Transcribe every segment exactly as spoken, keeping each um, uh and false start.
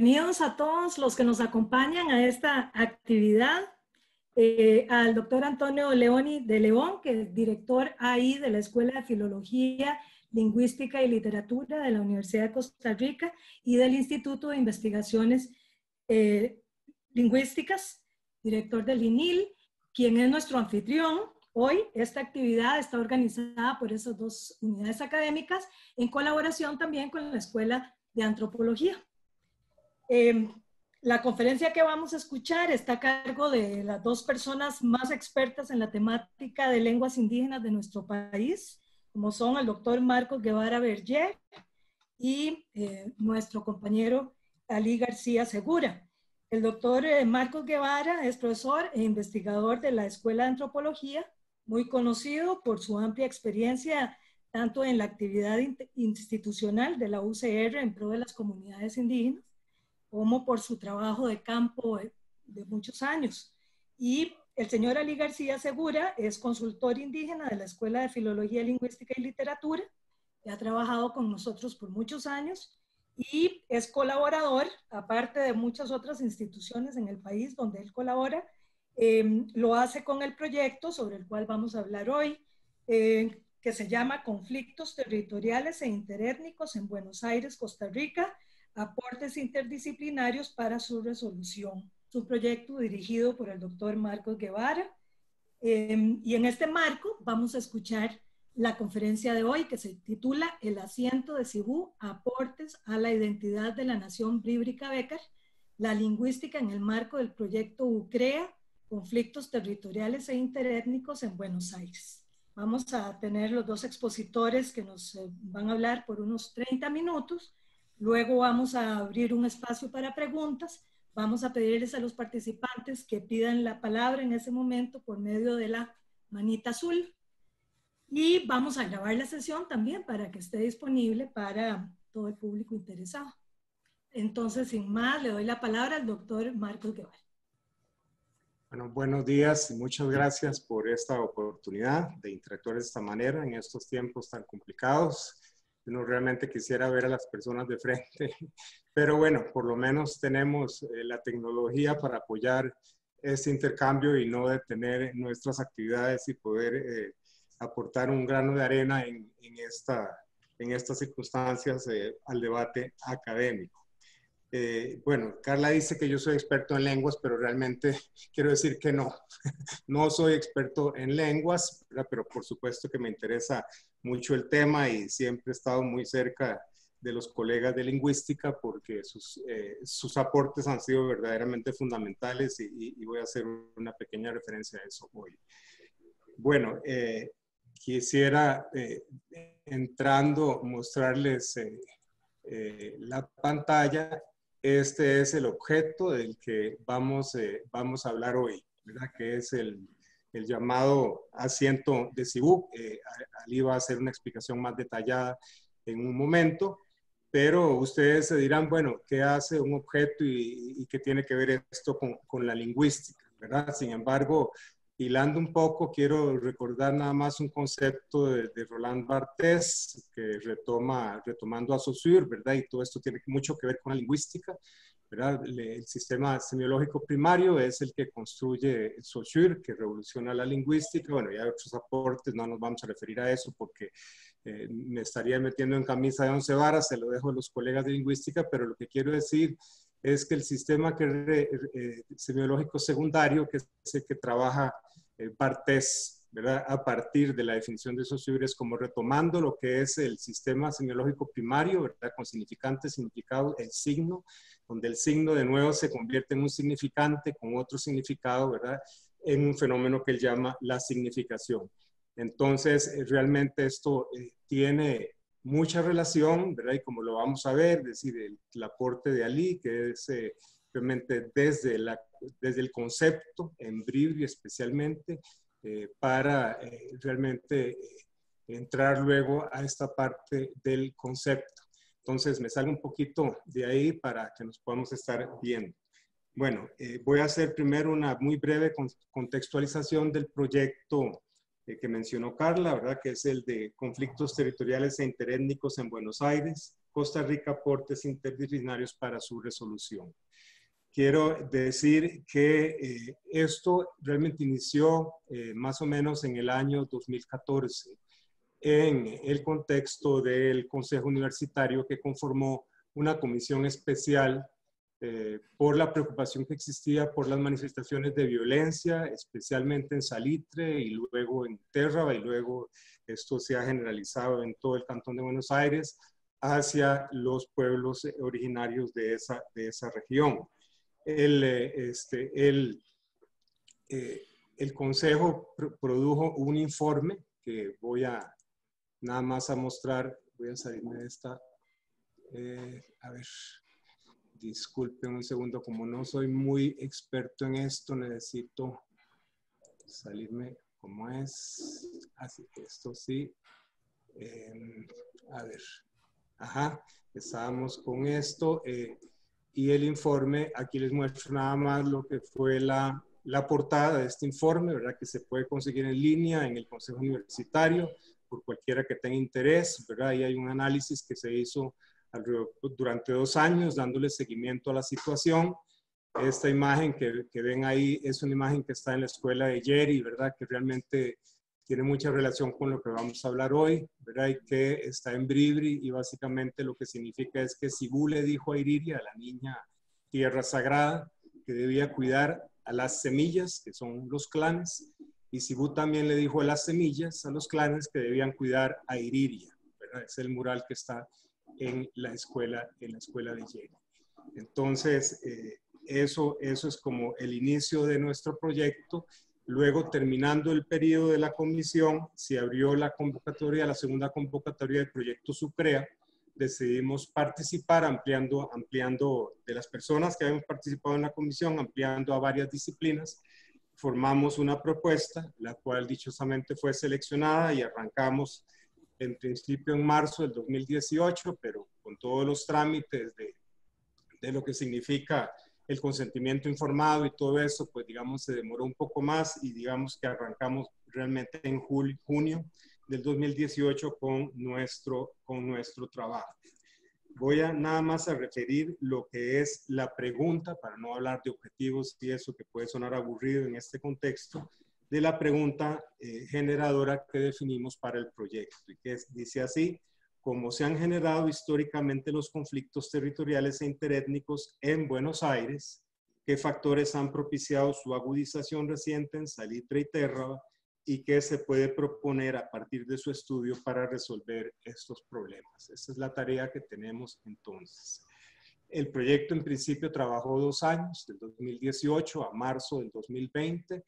Bienvenidos a todos los que nos acompañan a esta actividad, eh, al doctor Antonio Leoni de León, que es director ahí de la Escuela de Filología, Lingüística y Literatura de la Universidad de Costa Rica y del Instituto de Investigaciones eh, Lingüísticas, director del I N I L, quien es nuestro anfitrión. Hoy esta actividad está organizada por esas dos unidades académicas en colaboración también con la Escuela de Antropología. Eh, la conferencia que vamos a escuchar está a cargo de las dos personas más expertas en la temática de lenguas indígenas de nuestro país, como son el doctor Marcos Guevara Berger y eh, nuestro compañero Ali García Segura. El doctor eh, Marcos Guevara es profesor e investigador de la Escuela de Antropología, muy conocido por su amplia experiencia tanto en la actividad institucional de la U C R en pro de las comunidades indígenas, como por su trabajo de campo de muchos años. Y el señor Ali García Segura es consultor indígena de la Escuela de Filología, Lingüística y Literatura, que ha trabajado con nosotros por muchos años y es colaborador, aparte de muchas otras instituciones en el país donde él colabora, eh, lo hace con el proyecto sobre el cual vamos a hablar hoy, eh, que se llama Conflictos Territoriales e Interétnicos en Buenos Aires, Costa Rica, aportes interdisciplinarios para su resolución. Es un proyecto dirigido por el doctor Marcos Guevara eh, y en este marco vamos a escuchar la conferencia de hoy que se titula El asiento de Sibö, aportes a la identidad de la nación bribri-cabécar, la lingüística en el marco del proyecto Ucrea, conflictos territoriales e interétnicos en Buenos Aires. Vamos a tener los dos expositores que nos eh, van a hablar por unos treinta minutos. Luego vamos a abrir un espacio para preguntas. Vamos a pedirles a los participantes que pidan la palabra en ese momento por medio de la manita azul. Y vamos a grabar la sesión también para que esté disponible para todo el público interesado. Entonces, sin más, le doy la palabra al doctor Marcos Guevara. Bueno, buenos días y muchas gracias por esta oportunidad de interactuar de esta manera en estos tiempos tan complicados. Uno realmente quisiera ver a las personas de frente, pero bueno, por lo menos tenemos eh, la tecnología para apoyar este intercambio y no detener nuestras actividades y poder eh, aportar un grano de arena en, en, esta, en estas circunstancias eh, al debate académico. Eh, bueno, Carla dice que yo soy experto en lenguas, pero realmente quiero decir que no. No soy experto en lenguas, ¿verdad? Pero por supuesto que me interesa mucho el tema y siempre he estado muy cerca de los colegas de lingüística porque sus, eh, sus aportes han sido verdaderamente fundamentales y, y, y voy a hacer una pequeña referencia a eso hoy. Bueno, eh, quisiera eh, entrando mostrarles eh, eh, la pantalla. Este es el objeto del que vamos, eh, vamos a hablar hoy, ¿verdad? Que es el, el llamado asiento de Sibö. Eh, Ali va a hacer una explicación más detallada en un momento, pero ustedes se dirán, bueno, ¿qué hace un objeto y, y qué tiene que ver esto con, con la lingüística, ¿verdad? Sin embargo, hilando un poco, quiero recordar nada más un concepto de, de Roland Barthes, que retoma, retomando a Saussure, ¿verdad? Y todo esto tiene mucho que ver con la lingüística, ¿verdad? Le, el sistema semiológico primario es el que construye Saussure, que revoluciona la lingüística. Bueno, ya hay otros aportes, no nos vamos a referir a eso porque eh, me estaría metiendo en camisa de once varas, se lo dejo a los colegas de lingüística, pero lo que quiero decir es que el sistema que re, eh, semiológico secundario, que es el que trabaja eh, Barthes, ¿verdad? A partir de la definición de Saussure, es como retomando lo que es el sistema semiológico primario, ¿verdad? Con significante, significado, el signo, donde el signo de nuevo se convierte en un significante con otro significado, ¿verdad? En un fenómeno que él llama la significación. Entonces, eh, realmente esto eh, tiene mucha relación, ¿verdad? Y como lo vamos a ver, es decir, el, el aporte de Ali, que es eh, realmente desde, la, desde el concepto, en bribri especialmente, eh, para eh, realmente eh, entrar luego a esta parte del concepto. Entonces me salgo un poquito de ahí para que nos podamos estar viendo. Bueno, eh, voy a hacer primero una muy breve con, contextualización del proyecto que mencionó Carla, ¿verdad? Que es el de conflictos territoriales e interétnicos en Buenos Aires, Costa Rica aportes interdisciplinarios para su resolución. Quiero decir que eh, esto realmente inició eh, más o menos en el año dos mil catorce, en el contexto del Consejo Universitario que conformó una comisión especial eh, por la preocupación que existía por las manifestaciones de violencia, especialmente en Salitre y luego en Térraba, y luego esto se ha generalizado en todo el Cantón de Buenos Aires hacia los pueblos originarios de esa, de esa región. El, este, el, eh, el Consejo pr- produjo un informe que voy a nada más a mostrar. Voy a salirme de esta. Eh, a ver, disculpen un segundo, como no soy muy experto en esto, necesito salirme como es. Así que esto sí. Eh, a ver, ajá, estábamos con esto. Eh, y el informe, aquí les muestro nada más lo que fue la... la portada de este informe, ¿verdad? Que se puede conseguir en línea en el Consejo Universitario, por cualquiera que tenga interés, ¿verdad? Ahí hay un análisis que se hizo durante dos años, dándole seguimiento a la situación. Esta imagen que, que ven ahí es una imagen que está en la escuela de Yeri, ¿verdad? Que realmente tiene mucha relación con lo que vamos a hablar hoy, ¿verdad? Y que está en Bribri, y básicamente lo que significa es que Sibö le dijo a Iriria, a la niña tierra sagrada, que debía cuidar a las semillas, que son los clanes, y Sibö también le dijo a las semillas, a los clanes, que debían cuidar a Iriria, ¿verdad? Es el mural que está en la escuela, en la escuela de Yeri. Entonces, eh, eso, eso es como el inicio de nuestro proyecto. Luego, terminando el periodo de la comisión, se abrió la convocatoria, la segunda convocatoria del proyecto SUCREA. Decidimos participar ampliando, ampliando de las personas que habían participado en la comisión, ampliando a varias disciplinas. Formamos una propuesta, la cual dichosamente fue seleccionada, y arrancamos en principio en marzo del dos mil dieciocho, pero con todos los trámites de, de lo que significa el consentimiento informado y todo eso, pues digamos se demoró un poco más, y digamos que arrancamos realmente en julio, junio del dos mil dieciocho con nuestro, con nuestro trabajo. Voy a nada más a referir lo que es la pregunta, para no hablar de objetivos y eso que puede sonar aburrido en este contexto, de la pregunta eh, generadora que definimos para el proyecto, y que es, dice así: ¿cómo se han generado históricamente los conflictos territoriales e interétnicos en Buenos Aires? ¿Qué factores han propiciado su agudización reciente en Salitre y Térraba? ¿Y qué se puede proponer a partir de su estudio para resolver estos problemas? Esa es la tarea que tenemos entonces. El proyecto en principio trabajó dos años, del dos mil dieciocho a marzo del dos mil veinte,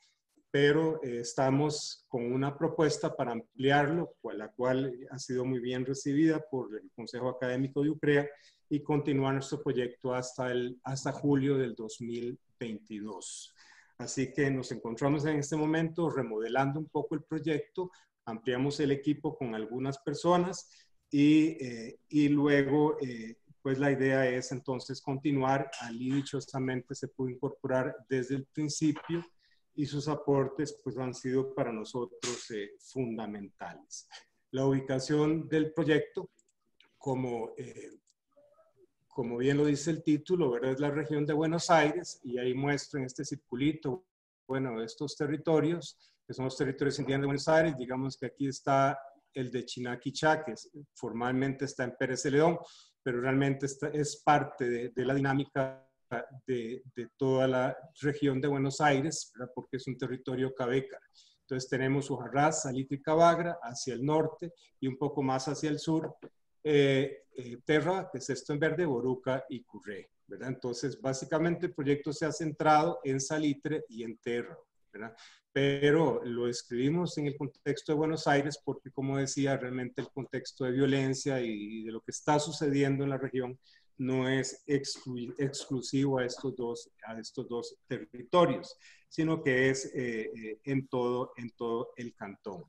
pero eh, estamos con una propuesta para ampliarlo, la cual ha sido muy bien recibida por el Consejo Académico de Ucrea, y continuar nuestro proyecto hasta, el, hasta julio del dos mil veintidós. Así que nos encontramos en este momento remodelando un poco el proyecto, ampliamos el equipo con algunas personas, y, eh, y luego eh, pues la idea es entonces continuar. Ali dichosamente se pudo incorporar desde el principio, y sus aportes pues han sido para nosotros eh, fundamentales. La ubicación del proyecto, como... Eh, Como bien lo dice el título, ¿verdad? Es la región de Buenos Aires, y ahí muestro en este circulito, bueno, estos territorios, que son los territorios indígenas de Buenos Aires. Digamos que aquí está el de Chinaquichá, que formalmente está en Pérez Celedón, pero realmente está, es parte de, de la dinámica de, de toda la región de Buenos Aires, ¿verdad? Porque es un territorio cabécar. Entonces tenemos Ujarrás, Salitre y Cabagra hacia el norte, y un poco más hacia el sur, Eh, eh, Térraba, que es esto en verde, Boruca y Curré, ¿verdad? Entonces, básicamente el proyecto se ha centrado en Salitre y en Térraba, ¿verdad? Pero lo escribimos en el contexto de Buenos Aires porque, como decía, realmente el contexto de violencia y, y de lo que está sucediendo en la región no es exclu- exclusivo a estos, dos, a estos dos territorios, sino que es eh, eh, en, todo, en todo el cantón.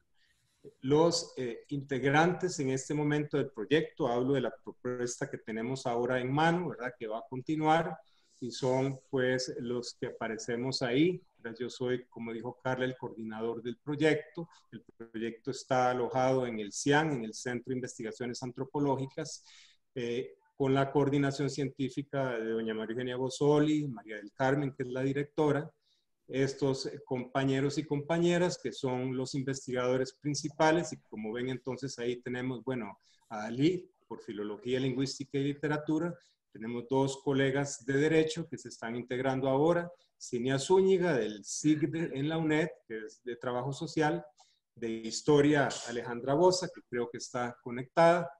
Los eh, integrantes en este momento del proyecto, hablo de la propuesta que tenemos ahora en mano, ¿verdad? Que va a continuar, y son pues los que aparecemos ahí. Yo soy, como dijo Carla, el coordinador del proyecto. El proyecto está alojado en el CIAN, en el Centro de Investigaciones Antropológicas, eh, con la coordinación científica de doña María Eugenia Bozzoli, María del Carmen, que es la directora, estos compañeros y compañeras que son los investigadores principales. Y como ven, entonces ahí tenemos, bueno, a Ali, por Filología, Lingüística y Literatura. Tenemos dos colegas de Derecho que se están integrando ahora. Cinia Zúñiga, del S I G D en la U N E D, que es de Trabajo Social. De Historia, Alejandra Boza, que creo que está conectada.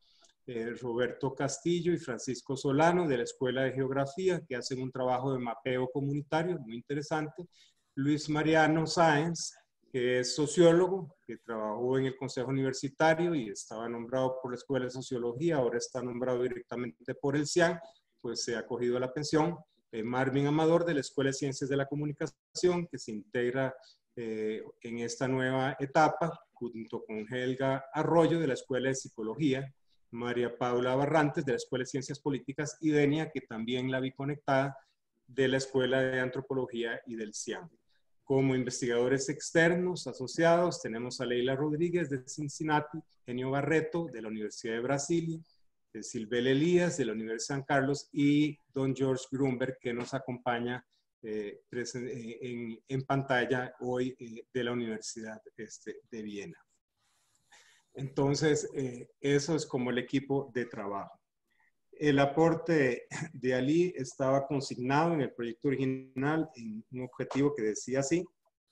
Eh, Roberto Castillo y Francisco Solano, de la Escuela de Geografía, que hacen un trabajo de mapeo comunitario muy interesante. Luis Mariano Sáenz, que es sociólogo, que trabajó en el Consejo Universitario y estaba nombrado por la Escuela de Sociología, ahora está nombrado directamente por el C I A N, pues se ha acogido a la pensión. Eh, Marvin Amador, de la Escuela de Ciencias de la Comunicación, que se integra eh, en esta nueva etapa, junto con Helga Arroyo, de la Escuela de Psicología. María Paula Barrantes, de la Escuela de Ciencias Políticas, y Denia, que también la vi conectada, de la Escuela de Antropología y del C I A M. Como investigadores externos asociados, tenemos a Leila Rodríguez, de Cincinnati, Genio Barreto, de la Universidad de Brasilia, de Silbel Elías, de la Universidad de San Carlos, y don Georg Grünberg, que nos acompaña eh, en, en pantalla hoy eh, de la Universidad este, de Viena. Entonces, eh, eso es como el equipo de trabajo. El aporte de Ali estaba consignado en el proyecto original en un objetivo que decía así: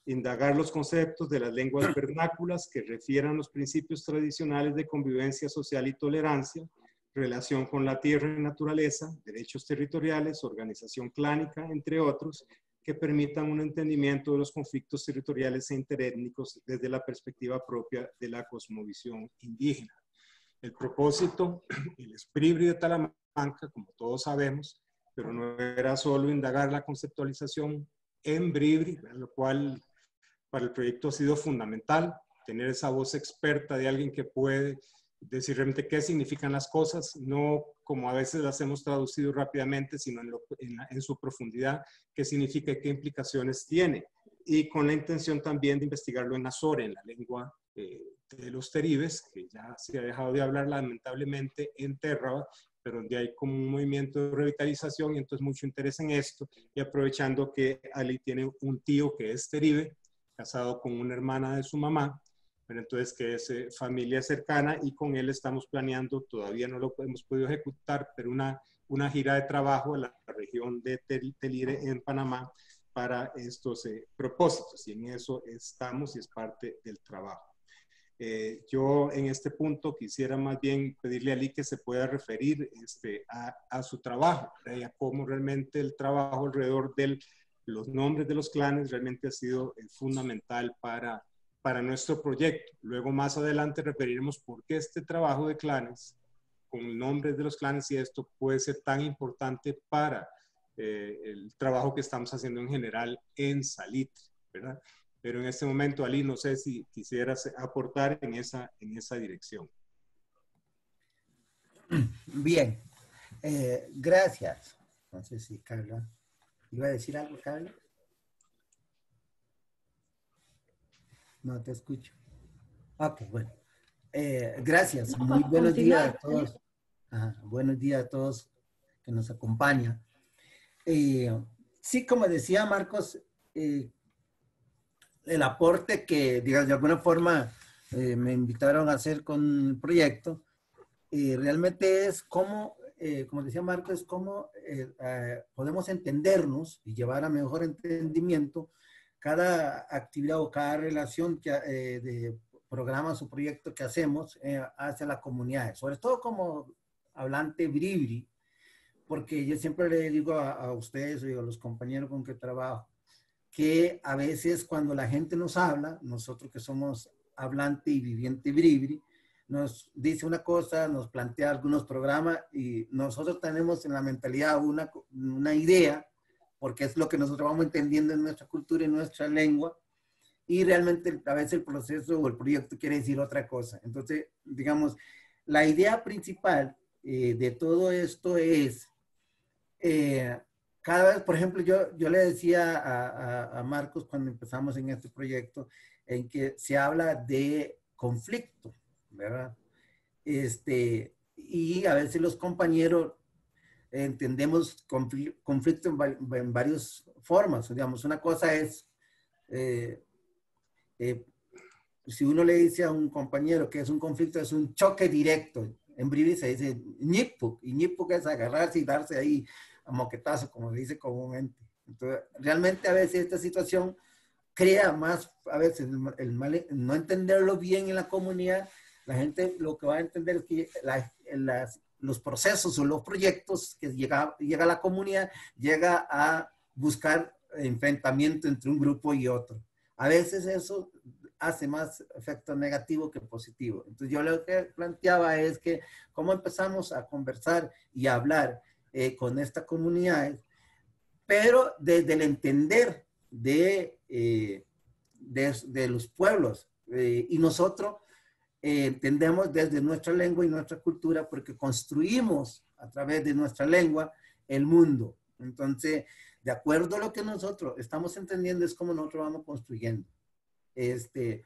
indagar los conceptos de las lenguas vernáculas que refieran los principios tradicionales de convivencia social y tolerancia, relación con la tierra y naturaleza, derechos territoriales, organización clánica, entre otros, que permitan un entendimiento de los conflictos territoriales e interétnicos desde la perspectiva propia de la cosmovisión indígena. El propósito, el bribri de Talamanca, como todos sabemos, pero no era solo indagar la conceptualización en bribri, lo cual para el proyecto ha sido fundamental, tener esa voz experta de alguien que puede decir realmente qué significan las cosas, no como a veces las hemos traducido rápidamente, sino en, lo, en, la, en su profundidad, qué significa y qué implicaciones tiene. Y con la intención también de investigarlo en Azore, en la lengua eh, de los teribes, que ya se ha dejado de hablar lamentablemente en Térraba, pero donde hay como un movimiento de revitalización y entonces mucho interés en esto. Y aprovechando que Ali tiene un tío que es teribe, casado con una hermana de su mamá, pero entonces que es eh, familia cercana, y con él estamos planeando, todavía no lo hemos podido ejecutar, pero una, una gira de trabajo a la región de Telire en Panamá para estos eh, propósitos, y en eso estamos y es parte del trabajo. Eh, yo en este punto quisiera más bien pedirle a Ali que se pueda referir este, a, a su trabajo, a cómo realmente el trabajo alrededor de los nombres de los clanes realmente ha sido eh, fundamental para para nuestro proyecto. Luego más adelante referiremos por qué este trabajo de clanes, con nombres de los clanes y esto, puede ser tan importante para eh, el trabajo que estamos haciendo en general en Salitre, ¿verdad? Pero en este momento, Ali, no sé si quisieras aportar en esa, en esa dirección. Bien, eh, gracias. No sé si Carla, ¿iba a decir algo, Carla? No te escucho. Ok, bueno. Eh, gracias. Muy buenos días a todos. Ajá, buenos días a todos que nos acompañan. Eh, sí, como decía Marcos, eh, el aporte que, digamos, de alguna forma eh, me invitaron a hacer con el proyecto, eh, realmente es cómo, eh, como decía Marcos, cómo eh, eh, podemos entendernos y llevar a mejor entendimiento cada actividad o cada relación que, eh, de programas o proyectos que hacemos eh, hacia las comunidades, sobre todo como hablante bribri, porque yo siempre le digo a, a ustedes y a los compañeros con que trabajo, que a veces cuando la gente nos habla, nosotros que somos hablante y viviente bribri, nos dice una cosa, nos plantea algunos programas y nosotros tenemos en la mentalidad una, una idea, porque es lo que nosotros vamos entendiendo en nuestra cultura, en nuestra lengua, y realmente a veces el proceso o el proyecto quiere decir otra cosa. Entonces, digamos, la idea principal eh, de todo esto es, eh, cada vez, por ejemplo, yo, yo le decía a, a, a Marcos cuando empezamos en este proyecto, en que se habla de conflicto, ¿verdad? Este, y a ver si los compañeros entendemos conflicto en, en varias formas. Digamos, una cosa es, eh, eh, si uno le dice a un compañero que es un conflicto, es un choque directo. En bribri se dice Ñipu, y Ñipu que es agarrarse y darse ahí a moquetazo, como se dice comúnmente. Entonces, realmente a veces esta situación crea más, a veces el, el mal, no entenderlo bien en la comunidad. La gente lo que va a entender es que la, las, los procesos o los proyectos que llega, llega a la comunidad, llega a buscar enfrentamiento entre un grupo y otro. A veces eso hace más efecto negativo que positivo. Entonces yo lo que planteaba es que cómo empezamos a conversar y a hablar eh, con esta comunidad, pero desde el entender de, eh, de, de los pueblos. Eh, y nosotros eh, entendemos desde nuestra lengua y nuestra cultura, porque construimos a través de nuestra lengua el mundo. Entonces, de acuerdo a lo que nosotros estamos entendiendo, es como nosotros vamos construyendo. Este,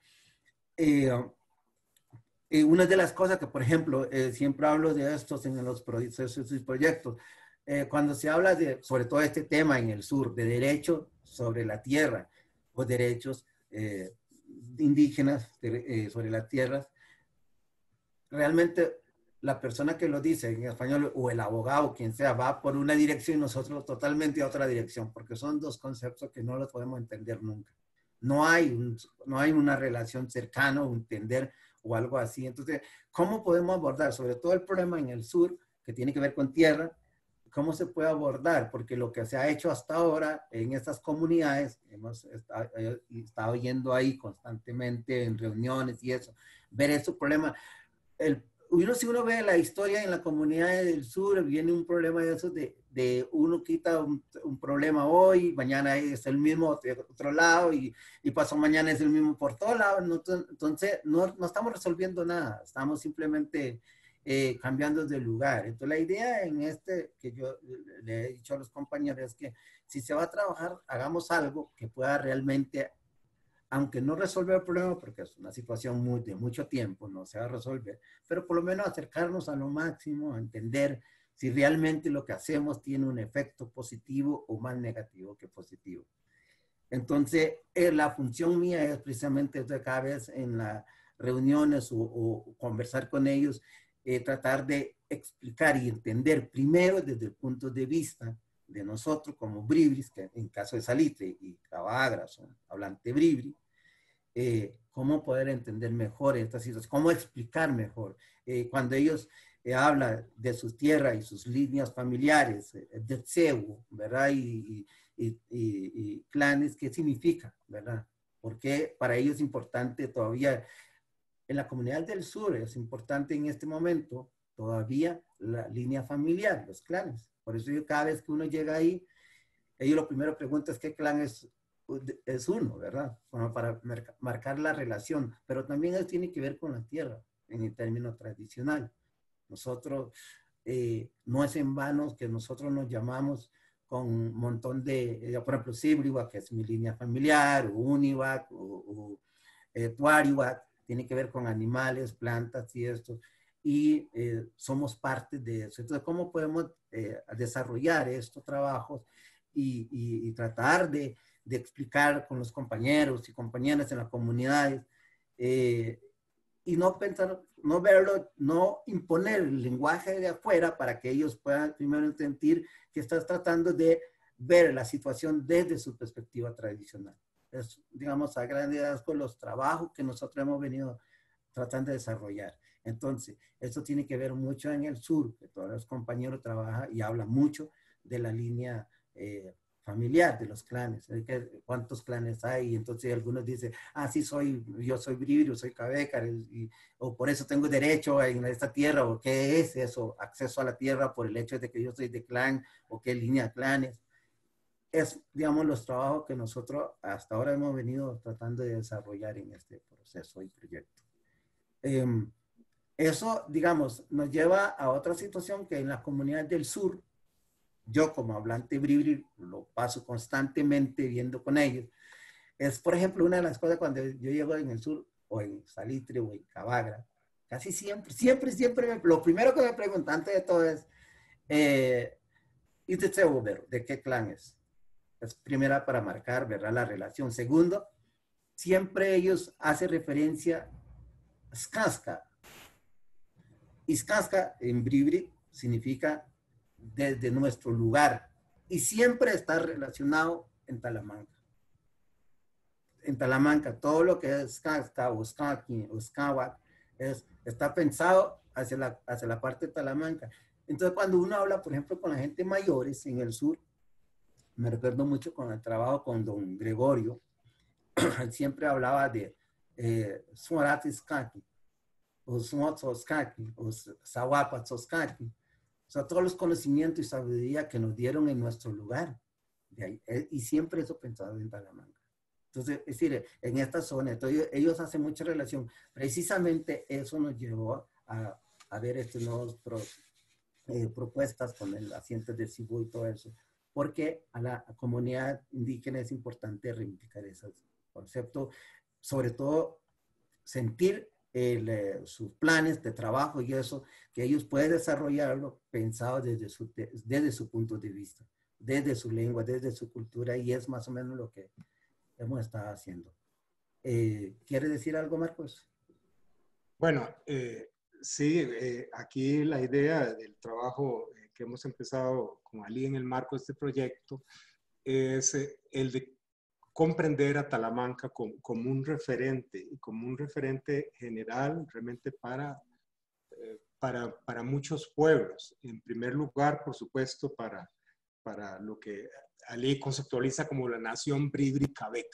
eh, eh, una de las cosas que, por ejemplo, eh, siempre hablo de estos en los procesos y proyectos, eh, cuando se habla de, sobre todo este tema en el sur, de derecho sobre la tierra, o derechos eh, indígenas de, eh, sobre las tierras, realmente la persona que lo dice en español, o el abogado, quien sea, va por una dirección y nosotros totalmente a otra dirección, porque son dos conceptos que no los podemos entender nunca. No hay, un, no hay una relación cercana o entender o algo así. Entonces, ¿cómo podemos abordar? Sobre todo el problema en el sur, que tiene que ver con tierra, ¿cómo se puede abordar? Porque lo que se ha hecho hasta ahora en estas comunidades, hemos estado, estado yendo ahí constantemente en reuniones y eso, ver estos problemas. El, uno, si uno ve la historia en la comunidad del sur, viene un problema de esos de... de uno quita un, un problema hoy, mañana es el mismo de otro lado, y, y pasó mañana es el mismo por todos lados. No, entonces, no, no estamos resolviendo nada, estamos simplemente eh, cambiando de lugar. Entonces, la idea en este que yo le he dicho a los compañeros es que si se va a trabajar, hagamos algo que pueda realmente, aunque no resolver el problema, porque es una situación muy, de mucho tiempo, no se va a resolver, pero por lo menos acercarnos a lo máximo, a entender si realmente lo que hacemos tiene un efecto positivo o más negativo que positivo. Entonces, eh, la función mía es precisamente cada vez en las reuniones o, o conversar con ellos, eh, tratar de explicar y entender primero desde el punto de vista de nosotros como bribris, que en caso de Salitre y Cabagra son hablante bribri, eh, cómo poder entender mejor estas situaciones, cómo explicar mejor. Eh, cuando ellos... Eh, habla de sus tierras y sus líneas familiares, eh, de Tsewu, ¿verdad? Y, y, y, y clanes, ¿qué significa, verdad? Porque para ellos es importante todavía, en la comunidad del sur es importante en este momento todavía la línea familiar, los clanes. Por eso yo cada vez que uno llega ahí, ellos lo primero preguntan es qué clan es, es uno, ¿verdad? Bueno, para marcar la relación, pero también eso tiene que ver con la tierra, en el término tradicional. Nosotros, eh, no es en vano que nosotros nos llamamos con un montón de, eh, por ejemplo, Sébliwak, que es mi línea familiar, o Uniwak, o, o eh, Ujarrás, tiene que ver con animales, plantas y esto, y eh, somos parte de eso. Entonces, ¿cómo podemos eh, desarrollar estos trabajos y, y, y tratar de, de explicar con los compañeros y compañeras en las comunidades eh, y no pensar, no verlo, no imponer el lenguaje de afuera para que ellos puedan primero sentir que estás tratando de ver la situación desde su perspectiva tradicional? Es, digamos, a grandes rasgos los trabajos que nosotros hemos venido tratando de desarrollar. Entonces, esto tiene que ver mucho en el sur, que todos los compañeros trabajan y hablan mucho de la línea eh, familiar, de los clanes, cuántos clanes hay. Entonces algunos dicen, ah, sí, soy, yo soy bribri, yo soy cabécar, y, o por eso tengo derecho a, a esta tierra, o qué es eso, acceso a la tierra por el hecho de que yo soy de clan, o qué línea de clanes. Es, digamos, los trabajos que nosotros hasta ahora hemos venido tratando de desarrollar en este proceso y proyecto. Eh, eso, digamos, nos lleva a otra situación que en las comunidades del sur, yo como hablante bribri lo paso constantemente viendo con ellos. Es, por ejemplo, una de las cosas cuando yo llego en el sur, o en Salitre, o en Cabagra, Casi siempre, siempre, siempre, me, lo primero que me preguntan antes de todo es, eh, ¿y usted es bobero? ¿De qué clan es? Es primera para marcar, ¿verdad? La relación. Segundo, siempre ellos hacen referencia a Skanska. Y Skanska en bribri significa desde nuestro lugar. Y siempre está relacionado en Talamanca. En Talamanca, todo lo que es Skanska o Skankin o Skanwak es, está pensado hacia la, hacia la parte de Talamanca. Entonces, cuando uno habla, por ejemplo, con la gente mayores en el sur, me recuerdo mucho con el trabajo con don Gregorio, siempre hablaba de Suaratiskanki, eh, o Suatoskanki, o Zawapatoskanki. O sea, todos los conocimientos y sabiduría que nos dieron en nuestro lugar. De ahí, eh, y siempre eso pensado en Talamanca. Entonces, es decir, en esta zona, entonces, ellos hacen mucha relación. Precisamente eso nos llevó a, a ver estos nuevos pros, eh, propuestas con el asiento de Sibö y todo eso. Porque a la comunidad indígena es importante reivindicar ese concepto, sobre todo sentir el, sus planes de trabajo y eso, que ellos pueden desarrollarlo pensado desde su, desde su punto de vista, desde su lengua, desde su cultura, y es más o menos lo que hemos estado haciendo. Eh, ¿Quieres decir algo, Marcos? Bueno, eh, sí, eh, aquí la idea del trabajo que hemos empezado con Ali en el marco de este proyecto, es el de comprender a Talamanca como, como un referente, como un referente general realmente para, eh, para, para muchos pueblos. En primer lugar, por supuesto, para, para lo que Ali conceptualiza como la nación bribri-cabécar,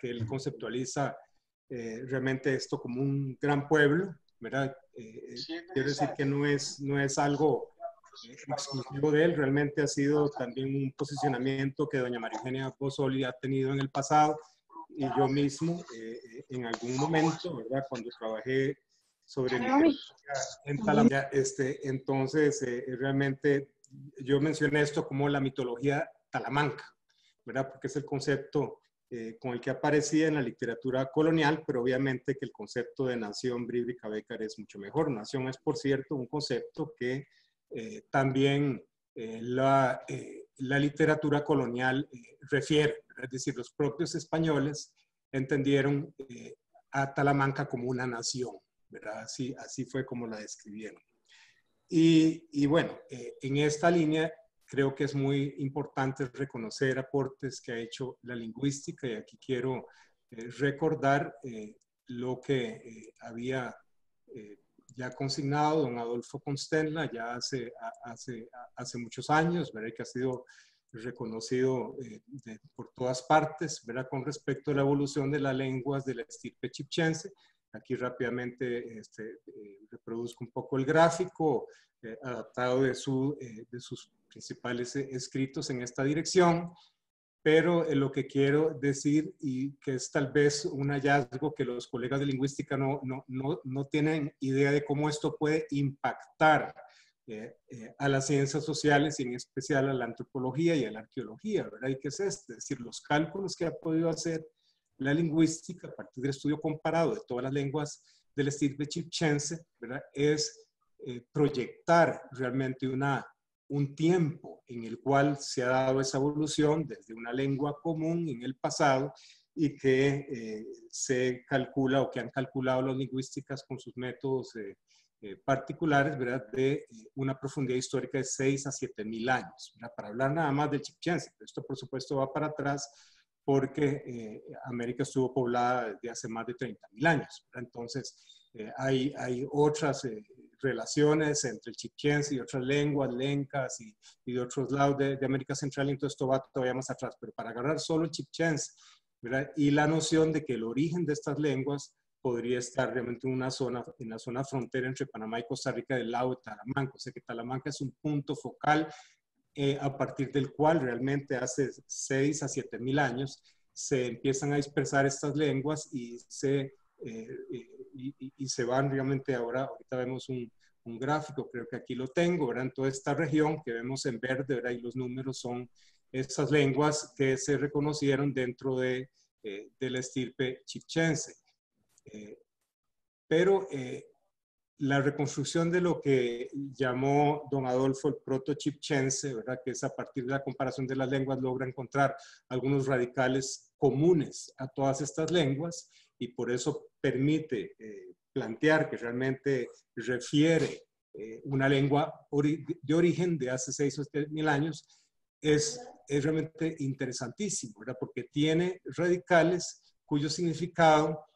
que él conceptualiza eh, realmente esto como un gran pueblo, ¿verdad? Eh, quiero decir que no es, no es algo exclusivo de él, realmente ha sido también un posicionamiento que doña María Eugenia Bozzoli ha tenido en el pasado, y yo mismo eh, en algún momento, ¿verdad? Cuando trabajé sobre mi en Talamanca, este, entonces eh, realmente yo mencioné esto como la mitología talamanca, ¿verdad? Porque es el concepto eh, con el que aparecía en la literatura colonial, pero obviamente que el concepto de nación bribri-cabécar es mucho mejor. Nación es, por cierto, un concepto que Eh, también eh, la, eh, la literatura colonial eh, refiere, es decir, los propios españoles entendieron eh, a Talamanca como una nación, ¿verdad? Así, así fue como la describieron. Y, y bueno, eh, en esta línea creo que es muy importante reconocer aportes que ha hecho la lingüística, y aquí quiero eh, recordar eh, lo que eh, había eh, ya consignado don Adolfo Constenla ya hace, hace, hace muchos años, ¿verdad? Que ha sido reconocido eh, de, por todas partes, ¿verdad? Con respecto a la evolución de las lenguas de la estirpe chibchense. Aquí rápidamente este, eh, reproduzco un poco el gráfico eh, adaptado de, su, eh, de sus principales eh, escritos en esta dirección, pero eh, lo que quiero decir, y que es tal vez un hallazgo que los colegas de lingüística no, no, no, no tienen idea de cómo esto puede impactar eh, eh, a las ciencias sociales, y en especial a la antropología y a la arqueología, ¿verdad? ¿Y qué es este? Es decir, los cálculos que ha podido hacer la lingüística a partir del estudio comparado de todas las lenguas del estirpe chibchense, ¿verdad? Es eh, proyectar realmente una... un tiempo en el cual se ha dado esa evolución desde una lengua común en el pasado, y que eh, se calcula, o que han calculado las lingüísticas con sus métodos eh, eh, particulares, ¿verdad? De eh, una profundidad histórica de seis a siete mil años, ¿verdad? Para hablar nada más del chibchense. Esto, por supuesto, va para atrás porque eh, América estuvo poblada desde hace más de treinta mil años, ¿verdad? Entonces... Eh, hay, hay otras eh, relaciones entre el chibchense y otras lenguas, lencas y, y de otros lados de, de América Central, entonces esto va todavía más atrás, pero para agarrar solo el chibchense, ¿verdad? Y la noción de que el origen de estas lenguas podría estar realmente en una zona, en la zona frontera entre Panamá y Costa Rica del lado de Talamanca, o sea que Talamanca es un punto focal eh, a partir del cual realmente hace seis a siete mil años se empiezan a dispersar estas lenguas y se... Eh, y, y, y se van realmente ahora, ahorita vemos un, un gráfico, creo que aquí lo tengo, ¿verdad? En toda esta región que vemos en verde, ¿verdad? Y los números son estas lenguas que se reconocieron dentro de, eh, de la estirpe chibchense. Eh, pero eh, la reconstrucción de lo que llamó don Adolfo el proto-chibchense, ¿verdad? Que es a partir de la comparación de las lenguas logra encontrar algunos radicales comunes a todas estas lenguas y por eso permite eh, plantear que realmente refiere eh, una lengua ori de origen de hace seis o siete mil años. es, es realmente interesantísimo, ¿verdad? Porque tiene radicales cuyo significado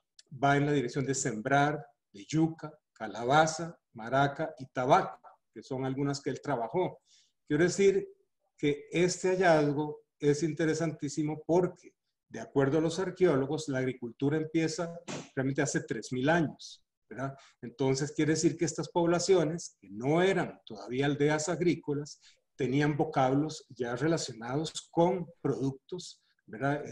va en la dirección de sembrar, de yuca, calabaza, maraca y tabaco, que son algunas que él trabajó. Quiero decir que este hallazgo es interesantísimo porque, de acuerdo a los arqueólogos, la agricultura empieza realmente hace tres mil años, ¿verdad? Entonces quiere decir que estas poblaciones, que no eran todavía aldeas agrícolas, tenían vocablos ya relacionados con productos, ¿verdad?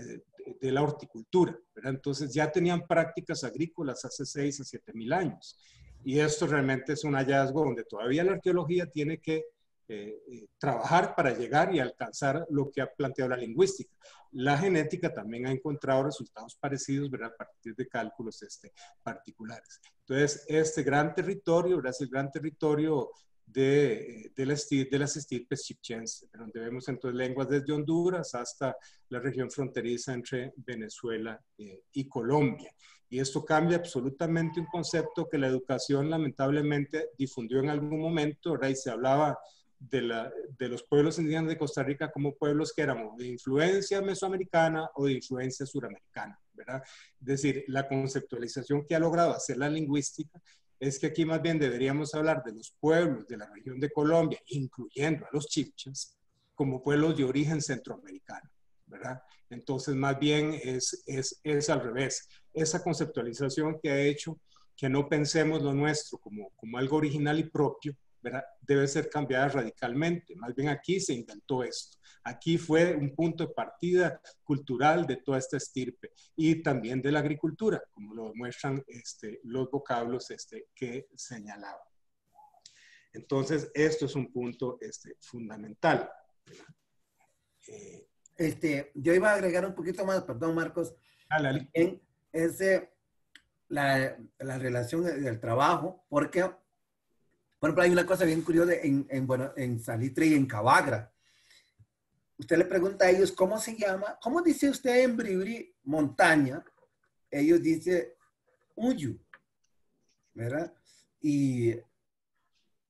De la horticultura, ¿verdad? Entonces ya tenían prácticas agrícolas hace seis a siete mil años. Y esto realmente es un hallazgo donde todavía la arqueología tiene que eh, trabajar para llegar y alcanzar lo que ha planteado la lingüística. La genética también ha encontrado resultados parecidos, ¿verdad? A partir de cálculos este, particulares. Entonces, este gran territorio, ¿verdad? Es el gran territorio de, de, la, de las estirpes chibchense, donde vemos entonces lenguas desde Honduras hasta la región fronteriza entre Venezuela eh, y Colombia. Y esto cambia absolutamente un concepto que la educación lamentablemente difundió en algún momento, ¿verdad? Y se hablaba de, la, de los pueblos indígenas de Costa Rica como pueblos que éramos de influencia mesoamericana o de influencia suramericana, ¿verdad? Es decir, la conceptualización que ha logrado hacer la lingüística es que aquí más bien deberíamos hablar de los pueblos de la región de Colombia, incluyendo a los chibchas, como pueblos de origen centroamericano, ¿verdad? Entonces más bien es, es, es al revés. Esa conceptualización que ha hecho que no pensemos lo nuestro como, como algo original y propio, ¿verdad? Debe ser cambiada radicalmente. Más bien aquí se intentó esto. Aquí fue un punto de partida cultural de toda esta estirpe y también de la agricultura, como lo demuestran este, los vocablos este, que señalaba. Entonces, esto es un punto este, fundamental. Eh, este, yo iba a agregar un poquito más, perdón Marcos, dale, en ese, la, la relación del trabajo, porque... Por ejemplo, hay una cosa bien curiosa en, en, bueno, en Salitre y en Cabagra. Usted le pregunta a ellos, ¿cómo se llama? ¿Cómo dice usted en bribri montaña? Ellos dicen Uyu, ¿verdad? Y,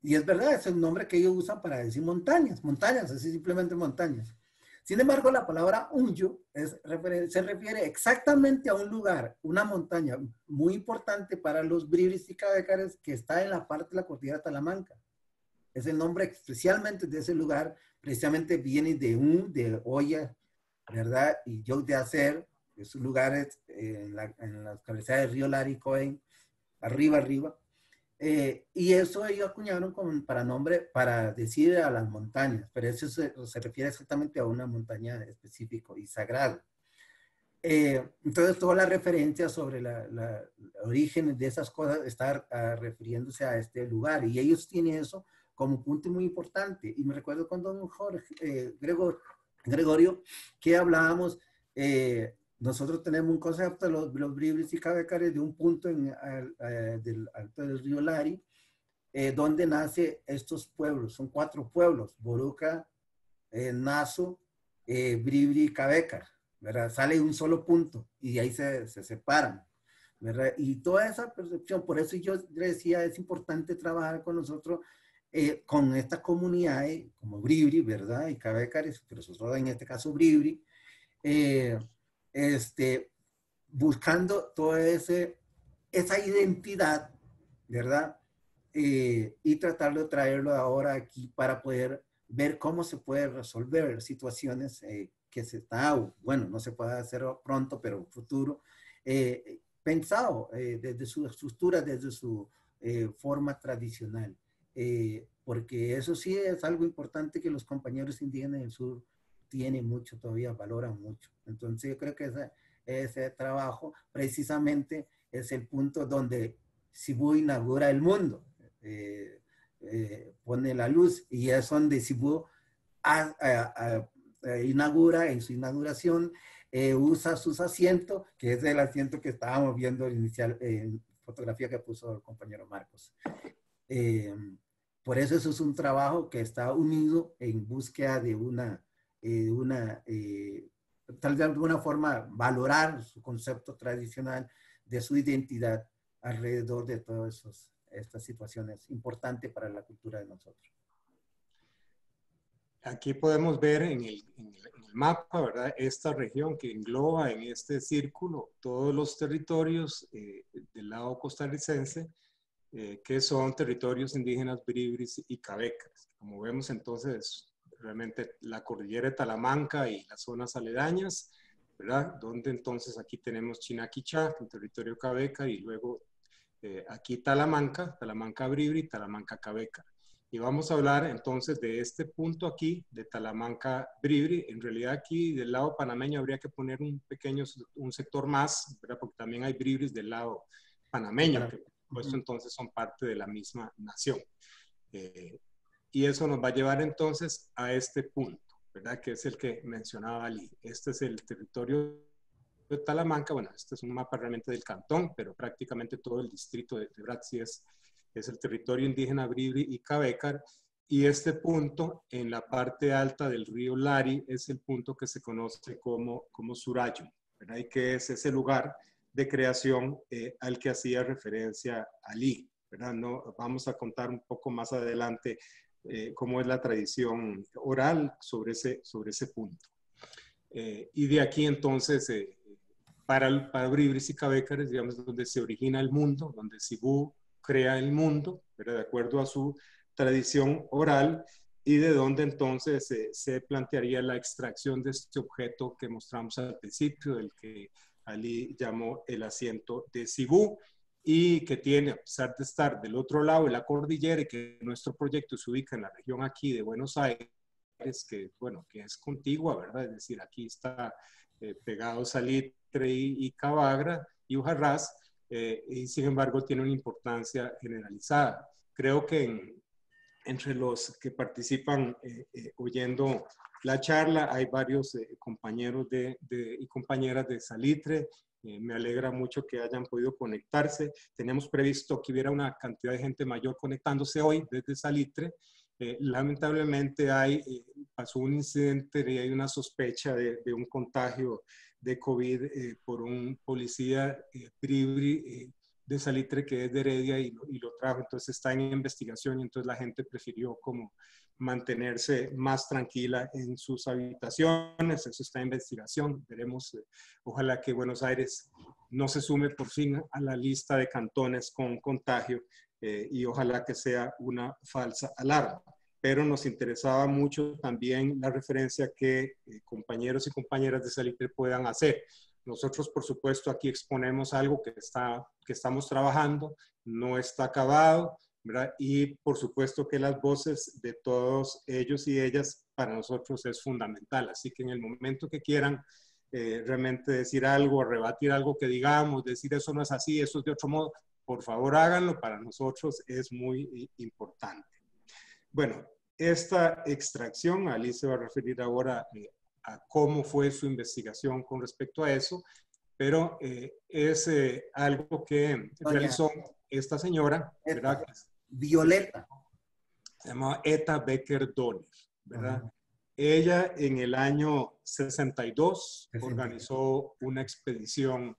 y es verdad, es el nombre que ellos usan para decir montañas, montañas, así simplemente montañas. Sin embargo, la palabra Uyu es, se refiere exactamente a un lugar, una montaña muy importante para los bribris y cabécares que está en la parte de la cordillera Talamanca. Es el nombre especialmente de ese lugar, precisamente viene de un, de olla, ¿verdad? Y yo de hacer, esos lugares eh, en, la, en las cabeceras del río Laricoen, arriba, arriba. Eh, y eso ellos acuñaron con, para nombre, para decir a las montañas, pero eso se, se refiere exactamente a una montaña específica y sagrada. Eh, entonces, toda la referencia sobre la, la, la origen de esas cosas está a, refiriéndose a este lugar, y ellos tienen eso como un punto muy importante. Y me recuerdo con don Jorge, eh, Gregor, Gregorio, que hablábamos... Eh, Nosotros tenemos un concepto, los, los bribris y cabécares, de un punto en, al, al, del alto del río Lari, eh, donde nacen estos pueblos. Son cuatro pueblos, Boruca, eh, Nazo, eh, bribri y cabécar, ¿verdad? Sale un solo punto y ahí se, se separan, ¿verdad? Y toda esa percepción, por eso yo decía, es importante trabajar con nosotros, eh, con estas comunidades, eh, como bribri, ¿verdad? Y cabécares, pero nosotros en este caso bribri, eh, Este, buscando toda esa identidad, ¿verdad? Eh, y tratar de traerlo ahora aquí para poder ver cómo se puede resolver situaciones eh, que se está, bueno, no se puede hacer pronto, pero futuro, eh, pensado eh, desde su estructura, desde su eh, forma tradicional. Eh, porque eso sí es algo importante que los compañeros indígenas del sur tiene mucho todavía, valora mucho. Entonces yo creo que ese, ese trabajo precisamente es el punto donde Sibö inaugura el mundo, eh, eh, pone la luz, y es donde Sibö a, a, a, inaugura, en su inauguración, eh, usa sus asientos, que es el asiento que estábamos viendo inicial, eh, fotografía que puso el compañero Marcos. Eh, por eso eso es un trabajo que está unido en búsqueda de una, eh, una eh, tal vez de alguna forma, valorar su concepto tradicional de su identidad alrededor de todas esos, estas situaciones importantes para la cultura de nosotros. Aquí podemos ver en el, en el, en el mapa, ¿verdad?, esta región que engloba en este círculo todos los territorios eh, del lado costarricense, eh, que son territorios indígenas bribris y cabecas. Como vemos entonces, realmente la cordillera de Talamanca y las zonas aledañas, ¿verdad?, donde entonces aquí tenemos Chinaquichá, un territorio cabecar, y luego eh, aquí Talamanca, Talamanca-Bribri, Talamanca-Cabécar. Y vamos a hablar entonces de este punto aquí, de Talamanca-Bribri. En realidad aquí del lado panameño habría que poner un pequeño, un sector más, ¿verdad?, porque también hay bribris del lado panameño, que por eso entonces son parte de la misma nación. Eh, y eso nos va a llevar entonces a este punto, ¿verdad?, que es el que mencionaba Ali. Este es el territorio de Talamanca. Bueno, este es un mapa realmente del cantón, pero prácticamente todo el distrito de, de Bratzi es... es el territorio indígena bribri y cabécar, y este punto en la parte alta del río Lari es el punto que se conoce como, como Surayum, ¿verdad?, y que es ese lugar de creación eh, al que hacía referencia Ali, ¿verdad? No, vamos a contar un poco más adelante eh, cómo es la tradición oral sobre ese, sobre ese punto. Eh, y de aquí entonces, eh, para, para bribris y cabécares, digamos, donde se origina el mundo, donde Sibö crea el mundo, ¿verdad?, de acuerdo a su tradición oral, y de donde entonces eh, se plantearía la extracción de este objeto que mostramos al principio, del que Ali llamó el asiento de Sibö, y que tiene, a pesar de estar del otro lado de la cordillera, y que nuestro proyecto se ubica en la región aquí de Buenos Aires, que, bueno, que es contigua, ¿verdad?, es decir, aquí está eh, pegado Salitre y, y Cabagra y Ujarrás, Eh, y sin embargo tiene una importancia generalizada. Creo que en, entre los que participan eh, eh, oyendo la charla hay varios eh, compañeros de, de, y compañeras de Salitre. Eh, me alegra mucho que hayan podido conectarse. Teníamos previsto que hubiera una cantidad de gente mayor conectándose hoy desde Salitre. Eh, lamentablemente hay, eh, pasó un incidente y hay una sospecha de, de un contagio de COVID eh, por un policía eh, bribri eh, de Salitre, que es de Heredia, y lo, y lo trajo. Entonces está en investigación, y entonces la gente prefirió como mantenerse más tranquila en sus habitaciones. Eso está en investigación. Veremos, eh, ojalá que Buenos Aires no se sume por fin a la lista de cantones con contagio, eh, y ojalá que sea una falsa alarma. Pero nos interesaba mucho también la referencia que eh, compañeros y compañeras de Salitre puedan hacer. Nosotros, por supuesto, aquí exponemos algo que, está, que estamos trabajando, no está acabado, ¿verdad? Y por supuesto que las voces de todos ellos y ellas para nosotros es fundamental. Así que en el momento que quieran eh, realmente decir algo, rebatir algo que digamos, decir eso no es así, eso es de otro modo, por favor háganlo, para nosotros es muy importante. Bueno, esta extracción, Ali se va a referir ahora eh, a cómo fue su investigación con respecto a eso, pero eh, es eh, algo que Doña realizó esta señora, Etta, ¿verdad? Violeta. Se llamaba Etta Becker-Donner, ¿verdad? Uh -huh. Ella en el año sesenta y dos organizó una expedición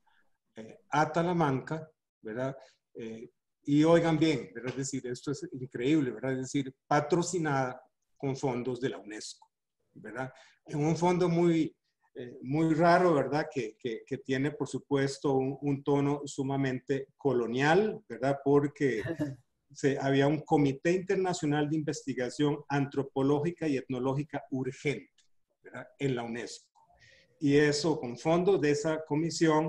eh, a Talamanca, ¿verdad? Eh, Y oigan bien, ¿verdad? Es decir, esto es increíble, ¿verdad? Es decir, patrocinada con fondos de la UNESCO, ¿verdad? En un fondo muy, eh, muy raro, ¿verdad? Que, que, que tiene, por supuesto, un, un tono sumamente colonial, ¿verdad? Porque se, había un Comité Internacional de Investigación Antropológica y Etnológica Urgente, ¿verdad?, en la UNESCO. Y eso, con fondos de esa comisión,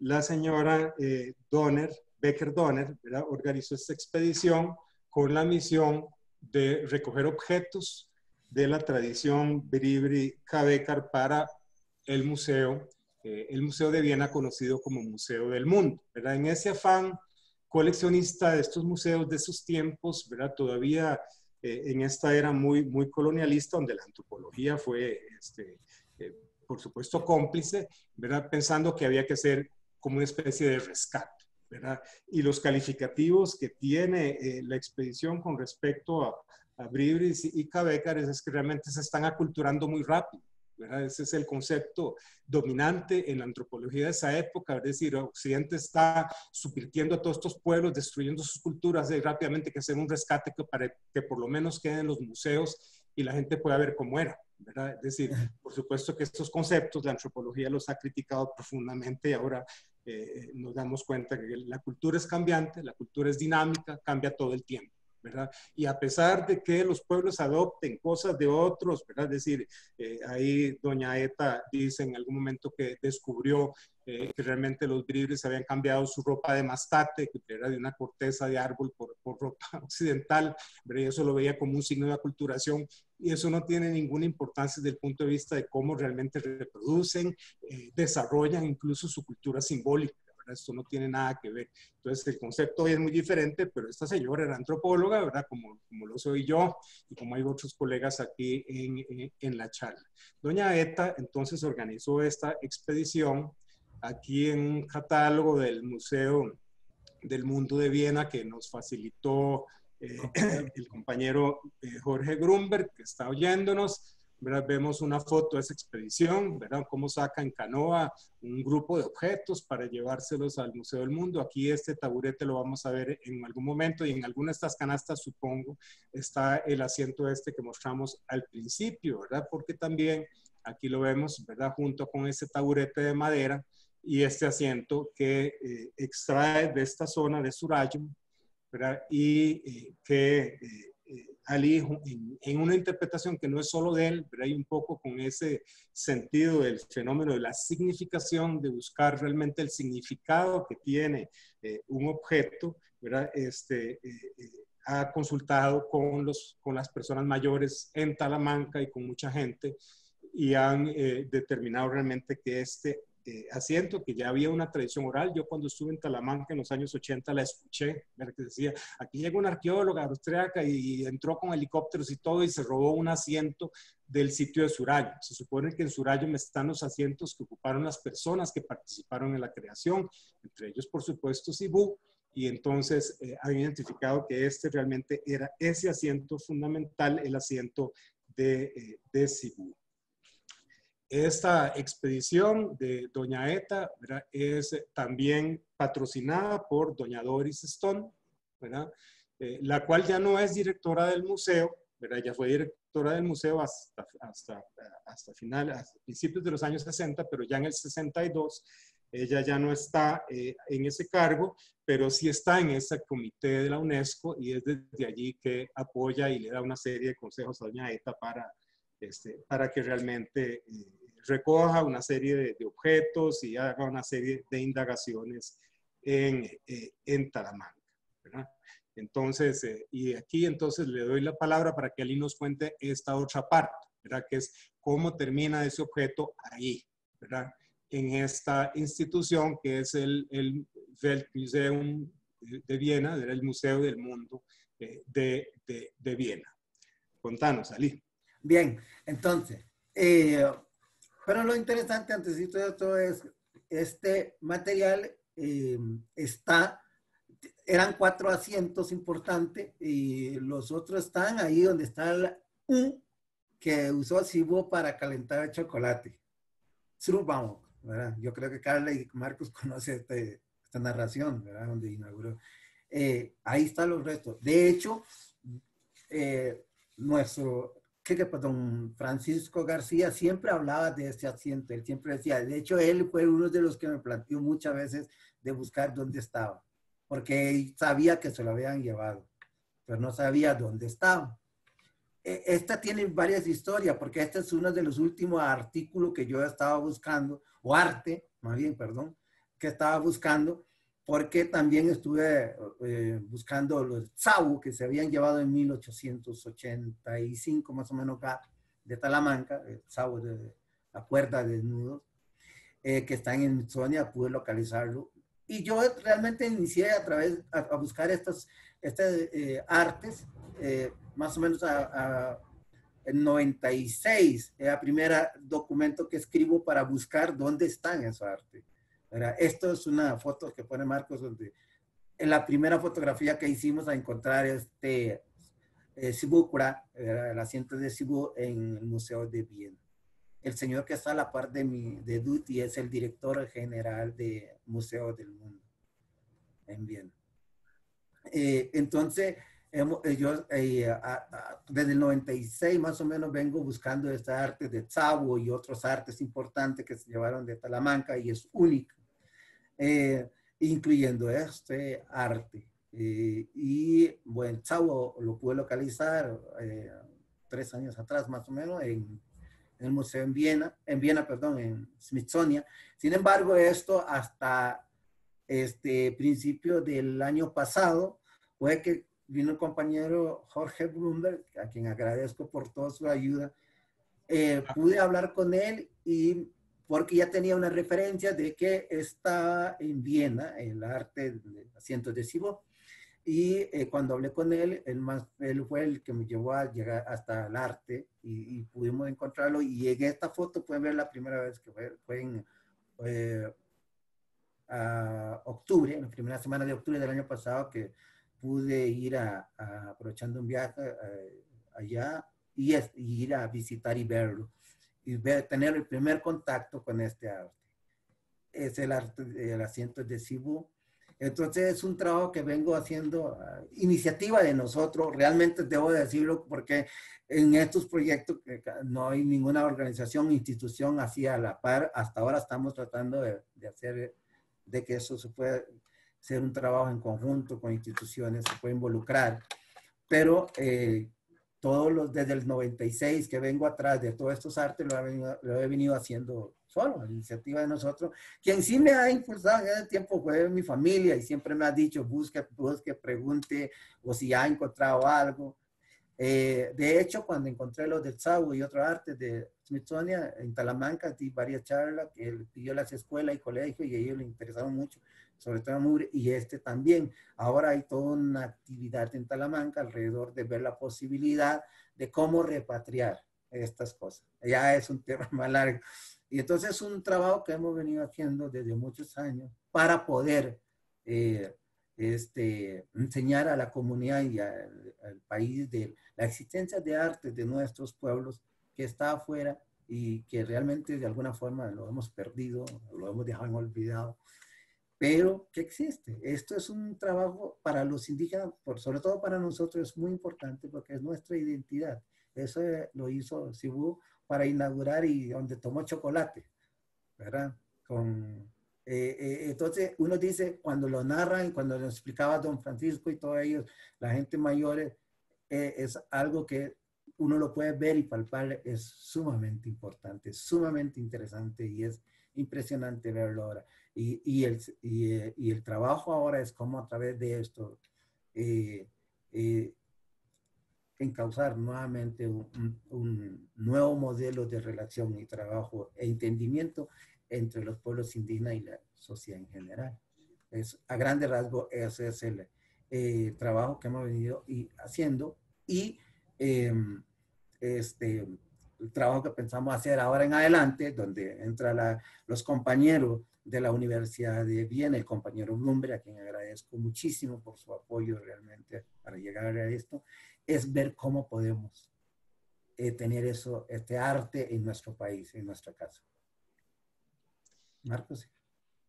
la señora eh, Donner, Becker-Donner, ¿verdad?, organizó esta expedición con la misión de recoger objetos de la tradición bribri-cabécar para el museo, eh, el museo de Viena, conocido como Museo del Mundo, ¿verdad? En ese afán coleccionista de estos museos de esos tiempos, ¿verdad?, todavía eh, en esta era muy, muy colonialista, donde la antropología fue, este, eh, por supuesto, cómplice, ¿verdad?, pensando que había que hacer como una especie de rescate, ¿verdad? Y los calificativos que tiene eh, la expedición con respecto a, a bribris y cabécares es que realmente se están aculturando muy rápido, ¿verdad? Ese es el concepto dominante en la antropología de esa época, es decir, Occidente está subvirtiendo a todos estos pueblos, destruyendo sus culturas, y rápidamente que hacer un rescate que, para que por lo menos queden los museos y la gente pueda ver cómo era, ¿verdad? Es decir, por supuesto que estos conceptos la antropología los ha criticado profundamente y ahora eh, nos damos cuenta que la cultura es cambiante, la cultura es dinámica, cambia todo el tiempo, ¿verdad? Y a pesar de que los pueblos adopten cosas de otros, ¿verdad? Es decir, eh, ahí doña Etta dice en algún momento que descubrió eh, que realmente los bribris habían cambiado su ropa de mastate, que era de una corteza de árbol por, por ropa occidental, ¿verdad? Y eso lo veía como un signo de aculturación, y eso no tiene ninguna importancia desde el punto de vista de cómo realmente reproducen, eh, desarrollan incluso su cultura simbólica. Esto no tiene nada que ver. Entonces, el concepto hoy es muy diferente, pero esta señora era antropóloga, ¿verdad? Como, como lo soy yo y como hay otros colegas aquí en, en, en la charla. Doña Etta, entonces, organizó esta expedición aquí en un catálogo del Museo del Mundo de Viena que nos facilitó eh, el compañero eh, Georg Grünberg, que está oyéndonos. ¿Verdad? Vemos una foto de esa expedición, ¿verdad? Cómo saca en canoa un grupo de objetos para llevárselos al Museo del Mundo. Aquí este taburete lo vamos a ver en algún momento y en alguna de estas canastas, supongo, está el asiento este que mostramos al principio, ¿verdad? Porque también aquí lo vemos, ¿verdad? Junto con ese taburete de madera y este asiento que eh, extrae de esta zona de Surayum, ¿verdad? Y eh, que... Eh, Ali, en, en una interpretación que no es solo de él, pero hay un poco con ese sentido del fenómeno de la significación, de buscar realmente el significado que tiene eh, un objeto, ¿verdad? Este, eh, eh, ha consultado con, los, con las personas mayores en Talamanca y con mucha gente y han eh, determinado realmente que este Eh, asiento, que ya había una tradición oral. Yo cuando estuve en Talamanca en los años ochenta la escuché, ¿verdad? Que decía, aquí llegó una arqueóloga austriaca y, y entró con helicópteros y todo y se robó un asiento del sitio de Surayum. Se supone que en Surayum están los asientos que ocuparon las personas que participaron en la creación, entre ellos por supuesto Sibö, y entonces eh, han identificado que este realmente era ese asiento fundamental, el asiento de, eh, de Sibö. Esta expedición de doña Etta, ¿verdad? Es también patrocinada por doña Doris Stone, ¿verdad? Eh, la cual ya no es directora del museo, ¿verdad? Ya fue directora del museo hasta, hasta, hasta, final, hasta principios de los años sesenta, pero ya en el sesenta y dos ella ya no está eh, en ese cargo, pero sí está en ese comité de la UNESCO y es desde allí que apoya y le da una serie de consejos a doña Etta para... Este, para que realmente eh, recoja una serie de, de objetos y haga una serie de indagaciones en, eh, en Talamanca, ¿verdad? Entonces, eh, y aquí entonces le doy la palabra para que Ali nos cuente esta otra parte, ¿verdad? Que es cómo termina ese objeto ahí, ¿verdad? En esta institución que es el, el Weltmuseum de Viena, el Museo del Mundo eh, de, de, de Viena. Contanos, Ali. Bien, entonces, eh, pero lo interesante antes de todo es, este material eh, está, eran cuatro asientos importantes y los otros están ahí donde está el U que usó Sibö para calentar el chocolate. Surubao, ¿verdad? Yo creo que Carla y Marcos conocen este, esta narración, ¿verdad? Donde inauguró. Eh, ahí están los restos. De hecho, eh, nuestro... que perdón, Francisco García siempre hablaba de este asiento, él siempre decía, de hecho él fue uno de los que me planteó muchas veces de buscar dónde estaba, porque él sabía que se lo habían llevado, pero no sabía dónde estaba. Esta tiene varias historias, porque este es uno de los últimos artículos que yo estaba buscando, o arte, más bien, perdón, que estaba buscando, porque también estuve eh, buscando los tsaú que se habían llevado en mil ochocientos ochenta y cinco, más o menos acá, de Talamanca, el tsaú de la cuerda de desnudos, eh, que están en Mitsonia, pude localizarlo. Y yo realmente inicié a través, a, a buscar estas eh, artes, eh, más o menos a, a en noventa y seis, el eh, primer documento que escribo para buscar dónde están esos artes. ¿verdad? Esto es una foto que pone Marcos, donde en la primera fotografía que hicimos a encontrar este eh, Sibö, Ucrea, el asiento de Sibö en el Museo de Viena. El señor que está a la par de, mi, de Duty es el director general de Museo del Mundo en Viena. Eh, entonces, yo eh, a, a, desde el noventa y seis más o menos vengo buscando esta arte de Tzabo y otros artes importantes que se llevaron de Talamanca y es única, eh, incluyendo este arte. Eh, y bueno, Tzabo lo pude localizar eh, tres años atrás más o menos en, en el museo en Viena, en Viena, perdón, en Smithsonian. Sin embargo, esto hasta este principio del año pasado fue que vino el compañero Georg Grünberg, a quien agradezco por toda su ayuda. Eh, pude hablar con él y porque ya tenía una referencia de que está en Viena el arte de asientos de Sibö. Y eh, cuando hablé con él, él, más, él fue el que me llevó a llegar hasta el arte y, y pudimos encontrarlo. Y llegué a esta foto, pueden ver la primera vez que fue, fue en eh, a octubre, en la primera semana de octubre del año pasado, que pude ir a, a, aprovechando un viaje a, allá y, es, y ir a visitar y verlo. Y ver, tener el primer contacto con este arte. Es el arte del asiento de Sibö. Entonces es un trabajo que vengo haciendo, uh, iniciativa de nosotros, realmente debo decirlo porque en estos proyectos no hay ninguna organización, institución así a la par. Hasta ahora estamos tratando de, de hacer, de que eso se pueda ser un trabajo en conjunto con instituciones, se puede involucrar. Pero eh, todos los, desde el noventa y seis que vengo atrás de todos estos artes, lo he venido, lo he venido haciendo solo, la iniciativa de nosotros. Quien sí me ha impulsado en ese tiempo fue mi familia y siempre me ha dicho, busque, busque, pregunte, o si ha encontrado algo. Eh, de hecho, cuando encontré los del Tzabo y otro arte de Smithsonian, en Talamanca, di varias charlas, que él pidió las escuelas y colegios y a ellos les interesaron mucho, sobre todo a Mugre, y este también. Ahora hay toda una actividad en Talamanca alrededor de ver la posibilidad de cómo repatriar estas cosas. Ya es un tema más largo. Y entonces es un trabajo que hemos venido haciendo desde muchos años para poder eh, este, enseñar a la comunidad y al, al país de la existencia de arte de nuestros pueblos que está afuera y que realmente de alguna forma lo hemos perdido, lo hemos dejado en olvidado, pero que existe. Esto es un trabajo para los indígenas, por, sobre todo para nosotros es muy importante porque es nuestra identidad. Eso lo hizo Sibö para inaugurar y donde tomó chocolate, ¿verdad? Con, eh, eh, entonces uno dice, cuando lo narran, cuando lo explicaba don Francisco y todos ellos, la gente mayor, eh, es algo que uno lo puede ver y palpar, es sumamente importante, sumamente interesante y es impresionante verlo ahora. Y, y, el, y, y el trabajo ahora es como a través de esto, eh, eh, encauzar nuevamente un, un nuevo modelo de relación y trabajo e entendimiento entre los pueblos indígenas y la sociedad en general. Es, a grandes rasgos, ese es el eh, trabajo que hemos venido y haciendo y eh, este, el trabajo que pensamos hacer ahora en adelante, donde entran la, los compañeros de la Universidad de Viena, el compañero Blumberg, a quien agradezco muchísimo por su apoyo realmente para llegar a esto, es ver cómo podemos eh, tener eso, este arte en nuestro país, en nuestra casa. Marcos.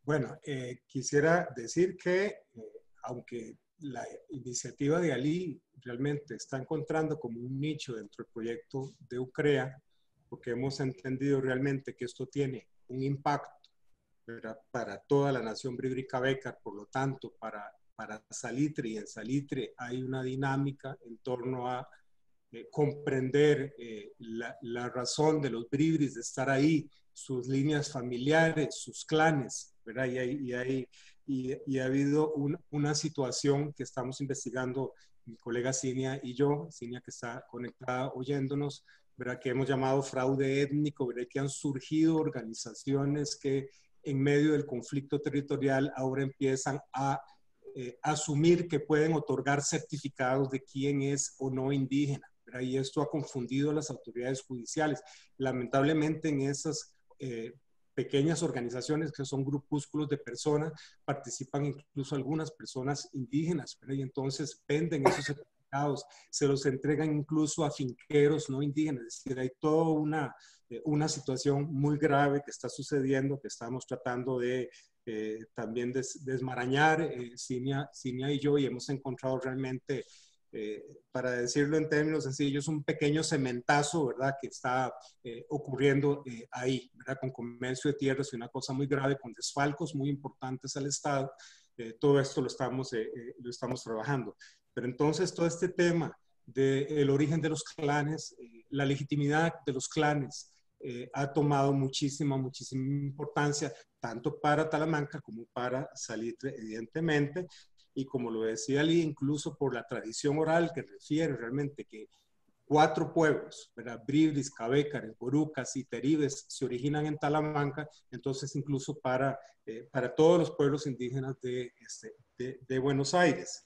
Bueno, eh, quisiera decir que, eh, aunque la iniciativa de Ali realmente está encontrando como un nicho dentro del proyecto de Ucrea, porque hemos entendido realmente que esto tiene un impacto, ¿verdad?, para toda la nación bribri-cabécar, por lo tanto, para para Salitre, y en Salitre hay una dinámica en torno a eh, comprender eh, la, la razón de los bribris de estar ahí, sus líneas familiares, sus clanes, ¿verdad? Y, hay, y, hay, y, y ha habido un, una situación que estamos investigando, mi colega Cinia y yo, Cinia que está conectada oyéndonos, ¿verdad?, que hemos llamado fraude étnico, ¿verdad?, que han surgido organizaciones que en medio del conflicto territorial ahora empiezan a Eh, asumir que pueden otorgar certificados de quién es o no indígena, ¿verdad? Y esto ha confundido a las autoridades judiciales. Lamentablemente en esas eh, pequeñas organizaciones que son grupúsculos de personas, participan incluso algunas personas indígenas, ¿verdad? Y entonces venden esos certificados, se los entregan incluso a finqueros no indígenas, es decir, hay toda una, una situación muy grave que está sucediendo, que estamos tratando de eh, también des, desmarañar, eh, Cinia, Cinia y yo, y hemos encontrado realmente... Eh, para decirlo en términos sencillos, un pequeño cementazo, ¿verdad?, que está eh, ocurriendo eh, ahí, ¿verdad?, con comercio de tierras y una cosa muy grave, con desfalcos muy importantes al Estado. Eh, todo esto lo estamos, eh, eh, lo estamos trabajando. Pero entonces todo este tema del origen de los clanes, eh, la legitimidad de los clanes, eh, ha tomado muchísima, muchísima importancia, tanto para Talamanca como para Salitre, evidentemente. Y como lo decía Ali, incluso por la tradición oral que refiere realmente que cuatro pueblos, ¿verdad?, bribris, cabécares, borucas y teribes, se originan en Talamanca, entonces incluso para, eh, para todos los pueblos indígenas de, este, de, de Buenos Aires.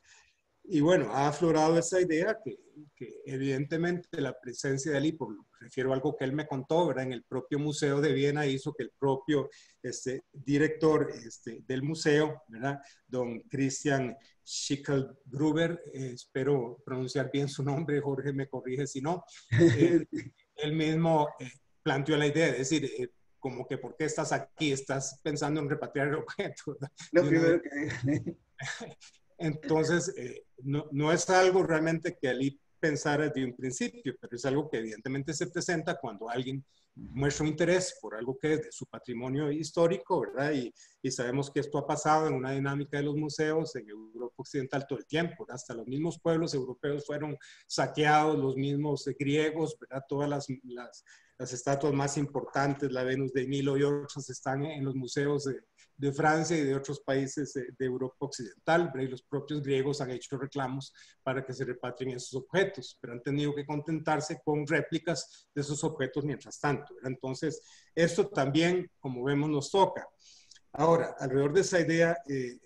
Y bueno, ha aflorado esa idea que, que evidentemente la presencia de Ali, por lo que refiero a algo que él me contó, ¿verdad?, en el propio Museo de Viena hizo que el propio este, director este, del museo, ¿verdad?, don Christian Schickelgruber, eh, espero pronunciar bien su nombre, Jorge me corrige si no, eh, él mismo eh, planteó la idea, es decir, eh, como que ¿por qué estás aquí? ¿Estás pensando en repatriar el objeto? Lo primero que... Entonces, eh, no, no es algo realmente que Ali pensara desde un principio, pero es algo que evidentemente se presenta cuando alguien muestra un interés por algo que es de su patrimonio histórico, ¿verdad? Y, y sabemos que esto ha pasado en una dinámica de los museos en Europa Occidental todo el tiempo, ¿verdad? Hasta los mismos pueblos europeos fueron saqueados, los mismos griegos, ¿verdad? Todas las, las, las estatuas más importantes, la Venus de Milo y otras, están en los museos de, de Francia y de otros países de, de Europa Occidental, ¿verdad? Y los propios griegos han hecho reclamos para que se repatrien esos objetos, pero han tenido que contentarse con réplicas de esos objetos mientras tanto. Entonces, esto también, como vemos, nos toca. Ahora, alrededor de esa idea, eh, eh,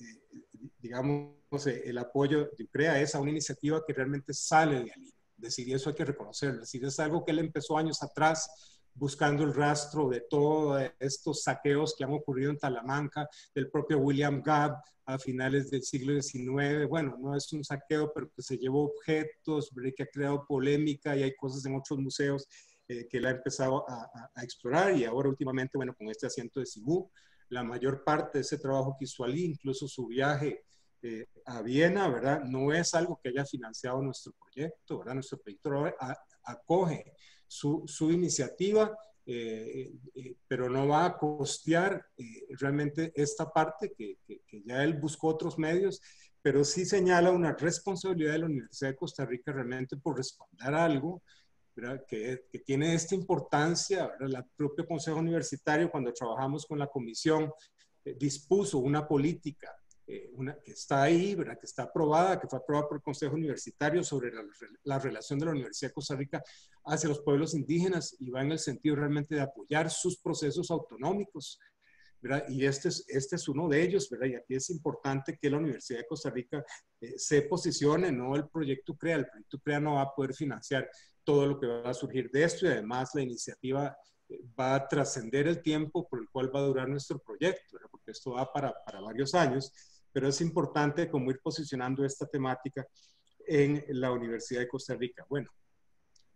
digamos, eh, el apoyo de Ucrea es a una iniciativa que realmente sale de Ali. Es decir, eso hay que reconocerlo. Es decir, es algo que él empezó años atrás, buscando el rastro de todos estos saqueos que han ocurrido en Talamanca, del propio William Gabb a finales del siglo diecinueve. Bueno, no es un saqueo, pero que se llevó objetos, que ha creado polémica y hay cosas en otros museos Eh, que él ha empezado a, a, a explorar, y ahora últimamente, bueno, con este asiento de Sibö, la mayor parte de ese trabajo que hizo Ali, incluso su viaje eh, a Viena, ¿verdad? No es algo que haya financiado nuestro proyecto, ¿verdad? Nuestro proyecto ahora a, acoge su, su iniciativa, eh, eh, pero no va a costear eh, realmente esta parte que, que, que ya él buscó otros medios, pero sí señala una responsabilidad de la Universidad de Costa Rica realmente por respaldar algo, Que, que tiene esta importancia, ¿verdad? El propio Consejo Universitario, cuando trabajamos con la comisión, eh, dispuso una política eh, una, que está ahí, ¿verdad?, que está aprobada, que fue aprobada por el Consejo Universitario sobre la, la relación de la Universidad de Costa Rica hacia los pueblos indígenas, y va en el sentido realmente de apoyar sus procesos autonómicos, ¿verdad? Y este es, este es uno de ellos, ¿verdad? Y aquí es importante que la Universidad de Costa Rica eh, se posicione, no el proyecto UCREA. El proyecto UCREA no va a poder financiar todo lo que va a surgir de esto, y además la iniciativa va a trascender el tiempo por el cual va a durar nuestro proyecto, ¿verdad?, porque esto va para, para varios años, pero es importante como ir posicionando esta temática en la Universidad de Costa Rica. Bueno,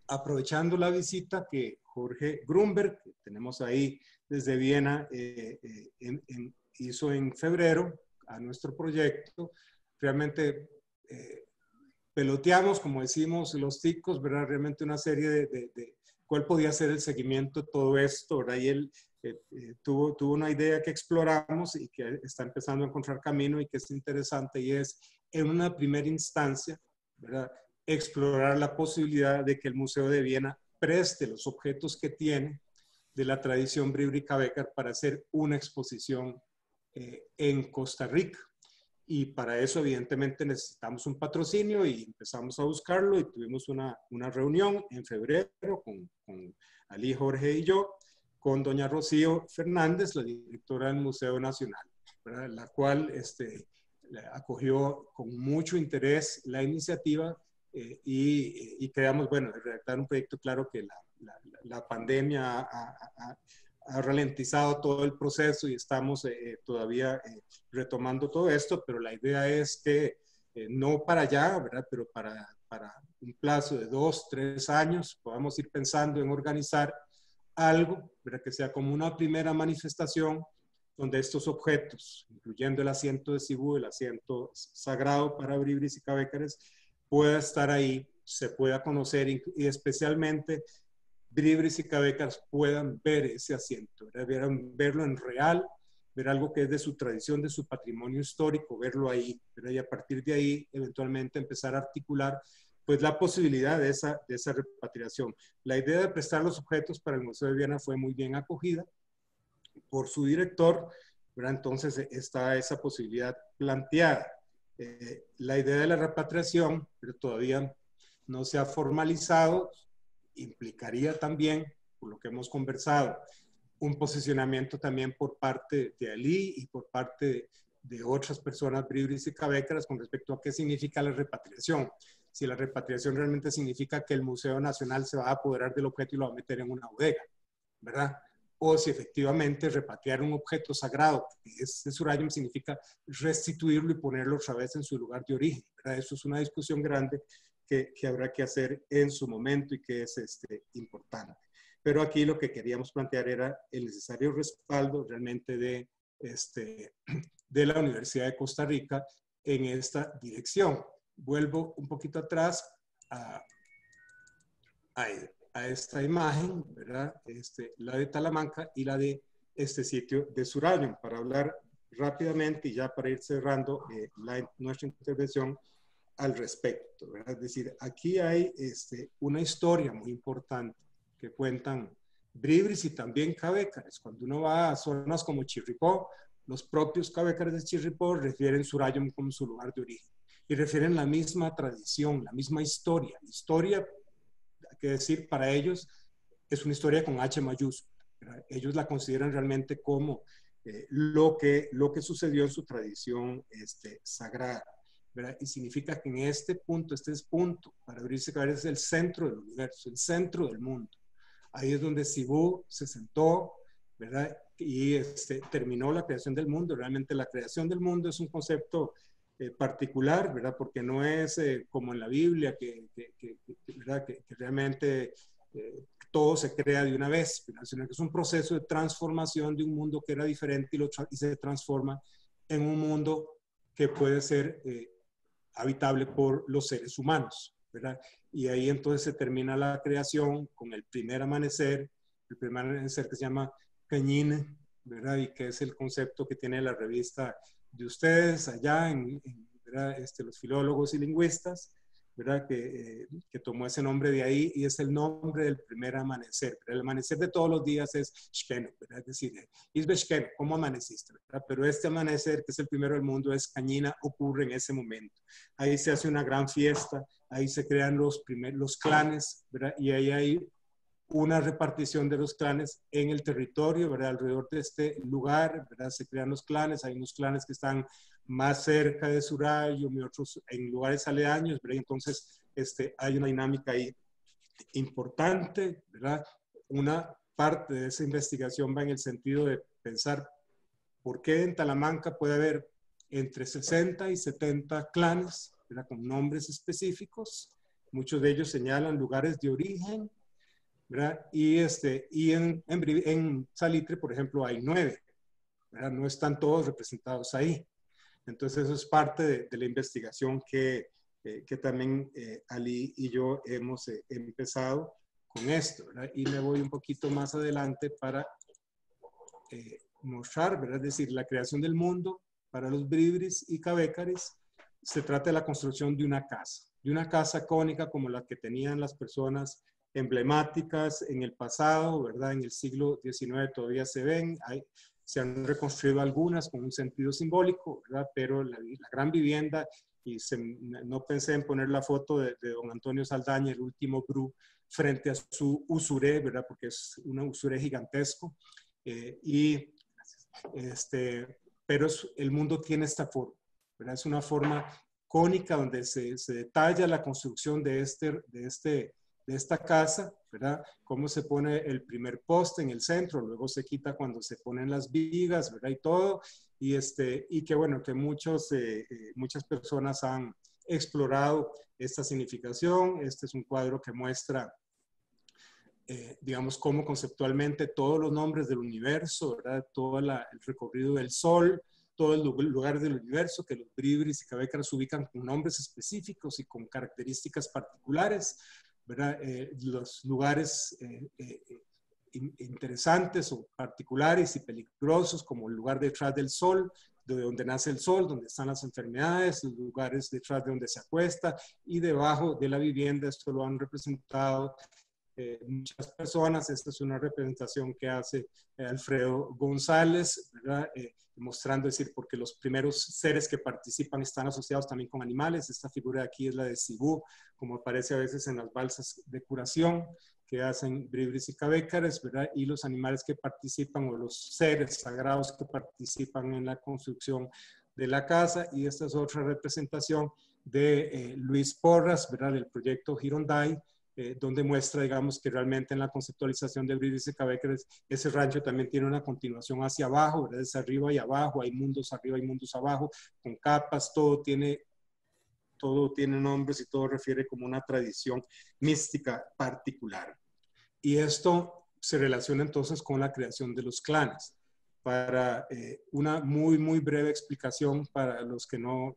aprovechando la visita que Georg Grünberg, que tenemos ahí desde Viena, eh, eh, en, en, hizo en febrero a nuestro proyecto, realmente... Eh, peloteamos, como decimos los ticos, ¿verdad?, realmente una serie de, de, de cuál podía ser el seguimiento de todo esto, ¿verdad? Y él eh, eh, tuvo, tuvo una idea que exploramos y que está empezando a encontrar camino y que es interesante, y es, en una primera instancia, ¿verdad?, explorar la posibilidad de que el Museo de Viena preste los objetos que tiene de la tradición bribri-cabécar para hacer una exposición eh, en Costa Rica. Y para eso, evidentemente, necesitamos un patrocinio y empezamos a buscarlo, y tuvimos una, una reunión en febrero con, con Ali, Jorge y yo, con doña Rocío Fernández, la directora del Museo Nacional, ¿verdad?, la cual este, acogió con mucho interés la iniciativa eh, y, y creamos, bueno, redactar un proyecto. Claro que la, la, la pandemia ha, ha, ha ralentizado todo el proceso y estamos eh, todavía eh, retomando todo esto, pero la idea es que eh, no para allá, ¿verdad? Pero para, para un plazo de dos, tres años podamos ir pensando en organizar algo, ¿verdad? Que sea como una primera manifestación donde estos objetos, incluyendo el asiento de Sibö, el asiento sagrado para bribris y cabécares, pueda estar ahí, se pueda conocer y, y especialmente bribris y cabécares puedan ver ese asiento, ¿verdad? Verlo en real, ver algo que es de su tradición, de su patrimonio histórico, verlo ahí, ¿verdad? Y a partir de ahí eventualmente empezar a articular pues la posibilidad de esa, de esa repatriación. La idea de prestar los objetos para el Museo de Viena fue muy bien acogida por su director, ¿verdad? Entonces está esa posibilidad planteada. Eh, la idea de la repatriación, pero todavía no se ha formalizado, implicaría también, por lo que hemos conversado, un posicionamiento también por parte de Ali y por parte de, de otras personas bribris y cabécaras con respecto a qué significa la repatriación. Si la repatriación realmente significa que el Museo Nacional se va a apoderar del objeto y lo va a meter en una bodega, ¿verdad? O si efectivamente repatriar un objeto sagrado, que es de Surayum, significa restituirlo y ponerlo otra vez en su lugar de origen, ¿verdad? Eso es una discusión grande Que, que habrá que hacer en su momento y que es este, importante. Pero aquí lo que queríamos plantear era el necesario respaldo realmente de, este, de la Universidad de Costa Rica en esta dirección. Vuelvo un poquito atrás a, a, a esta imagen, ¿verdad? Este, la de Talamanca y la de este sitio de Surayum, para hablar rápidamente y ya para ir cerrando eh, la, nuestra intervención al respecto, ¿verdad? Es decir, aquí hay este, una historia muy importante que cuentan bribris y también cabécares. Cuando uno va a zonas como Chirripó, los propios cabécares de Chirripó refieren Surayum como su lugar de origen y refieren la misma tradición, la misma historia. Historia, hay que decir, para ellos es una historia con H mayúscula, ¿verdad? Ellos la consideran realmente como eh, lo, que, lo que sucedió en su tradición este, sagrada, ¿verdad? Y significa que en este punto, este es punto, para abrirse cabeza, es el centro del universo, el centro del mundo. Ahí es donde Sibö se sentó, ¿verdad? Y este, terminó la creación del mundo. Realmente la creación del mundo es un concepto eh, particular, ¿verdad? Porque no es eh, como en la Biblia, que, que, que, que, ¿verdad? que, que realmente eh, todo se crea de una vez, ¿verdad? Sino que es un proceso de transformación de un mundo que era diferente y, lo tra y se transforma en un mundo que puede ser eh, habitable por los seres humanos, ¿verdad? Y ahí entonces se termina la creación con el primer amanecer, el primer amanecer que se llama Cañina, ¿verdad? Y que es el concepto que tiene la revista de ustedes allá, en, en, ¿verdad? Este, los filólogos y lingüistas, ¿verdad? Que, eh, que tomó ese nombre de ahí y es el nombre del primer amanecer, ¿verdad? El amanecer de todos los días es Shkeno, ¿verdad? Es decir, Isbe Shkeno, ¿cómo amaneciste? ¿Verdad? Pero este amanecer, que es el primero del mundo, es Cañina, ocurre en ese momento. Ahí se hace una gran fiesta, ahí se crean los, primer, los clanes, ¿verdad? Y ahí hay una repartición de los clanes en el territorio, ¿verdad? Alrededor de este lugar, ¿verdad? Se crean los clanes, hay unos clanes que están más cerca de Surayum y otros en lugares aledaños, ¿verdad? Entonces este, hay una dinámica ahí importante, ¿verdad? Una parte de esa investigación va en el sentido de pensar por qué en Talamanca puede haber entre sesenta y setenta clanes, ¿verdad? Con nombres específicos, muchos de ellos señalan lugares de origen, ¿verdad? Y, este, y en, en, en Salitre, por ejemplo, hay nueve, ¿verdad? No están todos representados ahí. Entonces eso es parte de, de la investigación que, eh, que también eh, Ali y yo hemos eh, empezado con esto, ¿verdad? Y me voy un poquito más adelante para eh, mostrar, ¿verdad? Es decir, la creación del mundo para los bribris y cabécares se trata de la construcción de una casa, de una casa cónica como la que tenían las personas emblemáticas en el pasado, ¿verdad? En el siglo diecinueve todavía se ven, hay... Se han reconstruido algunas con un sentido simbólico, ¿verdad? Pero la, la gran vivienda, y se, no pensé en poner la foto de, de don Antonio Saldaña, el último Bru, frente a su usuré, ¿verdad? Porque es un usuré gigantesco. Eh, y este, pero es, el mundo tiene esta forma, ¿verdad? Es una forma cónica donde se, se detalla la construcción de este, de este, de esta casa, ¿verdad? Cómo se pone el primer poste en el centro, luego se quita cuando se ponen las vigas, ¿verdad? Y todo, y, este, y que bueno, que muchos, eh, eh, muchas personas han explorado esta significación. Este es un cuadro que muestra, eh, digamos, cómo conceptualmente todos los nombres del universo, ¿verdad? Todo la, el recorrido del sol, todo el lugar del universo, que los bribris y cabécaras se ubican con nombres específicos y con características particulares, ¿verdad? Eh, los lugares eh, eh, in, interesantes o particulares y peligrosos, como el lugar detrás del sol, de donde nace el sol, donde están las enfermedades, los lugares detrás de donde se acuesta y debajo de la vivienda. Esto lo han representado Eh, muchas personas. Esta es una representación que hace eh, Alfredo González, ¿verdad? Eh, mostrando, es decir, porque los primeros seres que participan están asociados también con animales. Esta figura de aquí es la de Sibö, como aparece a veces en las balsas de curación que hacen bribris y cabécares, ¿verdad? Y los animales que participan o los seres sagrados que participan en la construcción de la casa. Y esta es otra representación de eh, Luis Porras, ¿verdad? Del proyecto Girondai, Eh, donde muestra, digamos, que realmente en la conceptualización de bribris y cabécares ese rancho también tiene una continuación hacia abajo, ¿verdad? Es arriba y abajo, hay mundos arriba y mundos abajo, con capas, todo tiene, todo tiene nombres y todo refiere como una tradición mística particular. Y esto se relaciona entonces con la creación de los clanes. Para eh, una muy, muy breve explicación para los que no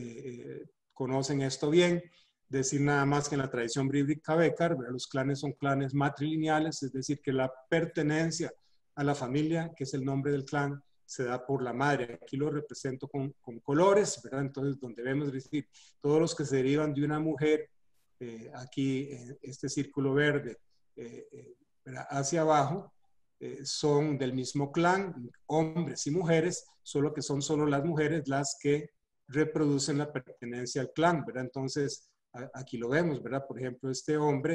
eh, conocen esto bien, decir nada más que en la tradición bribri-cabécar los clanes son clanes matrilineales, es decir, que la pertenencia a la familia, que es el nombre del clan, se da por la madre. Aquí lo represento con, con colores, ¿verdad? Entonces, donde vemos, es decir, todos los que se derivan de una mujer, eh, aquí eh, este círculo verde eh, eh, hacia abajo, eh, son del mismo clan, hombres y mujeres, solo que son solo las mujeres las que reproducen la pertenencia al clan, ¿verdad? Entonces, aquí lo vemos, ¿verdad? Por ejemplo, este hombre,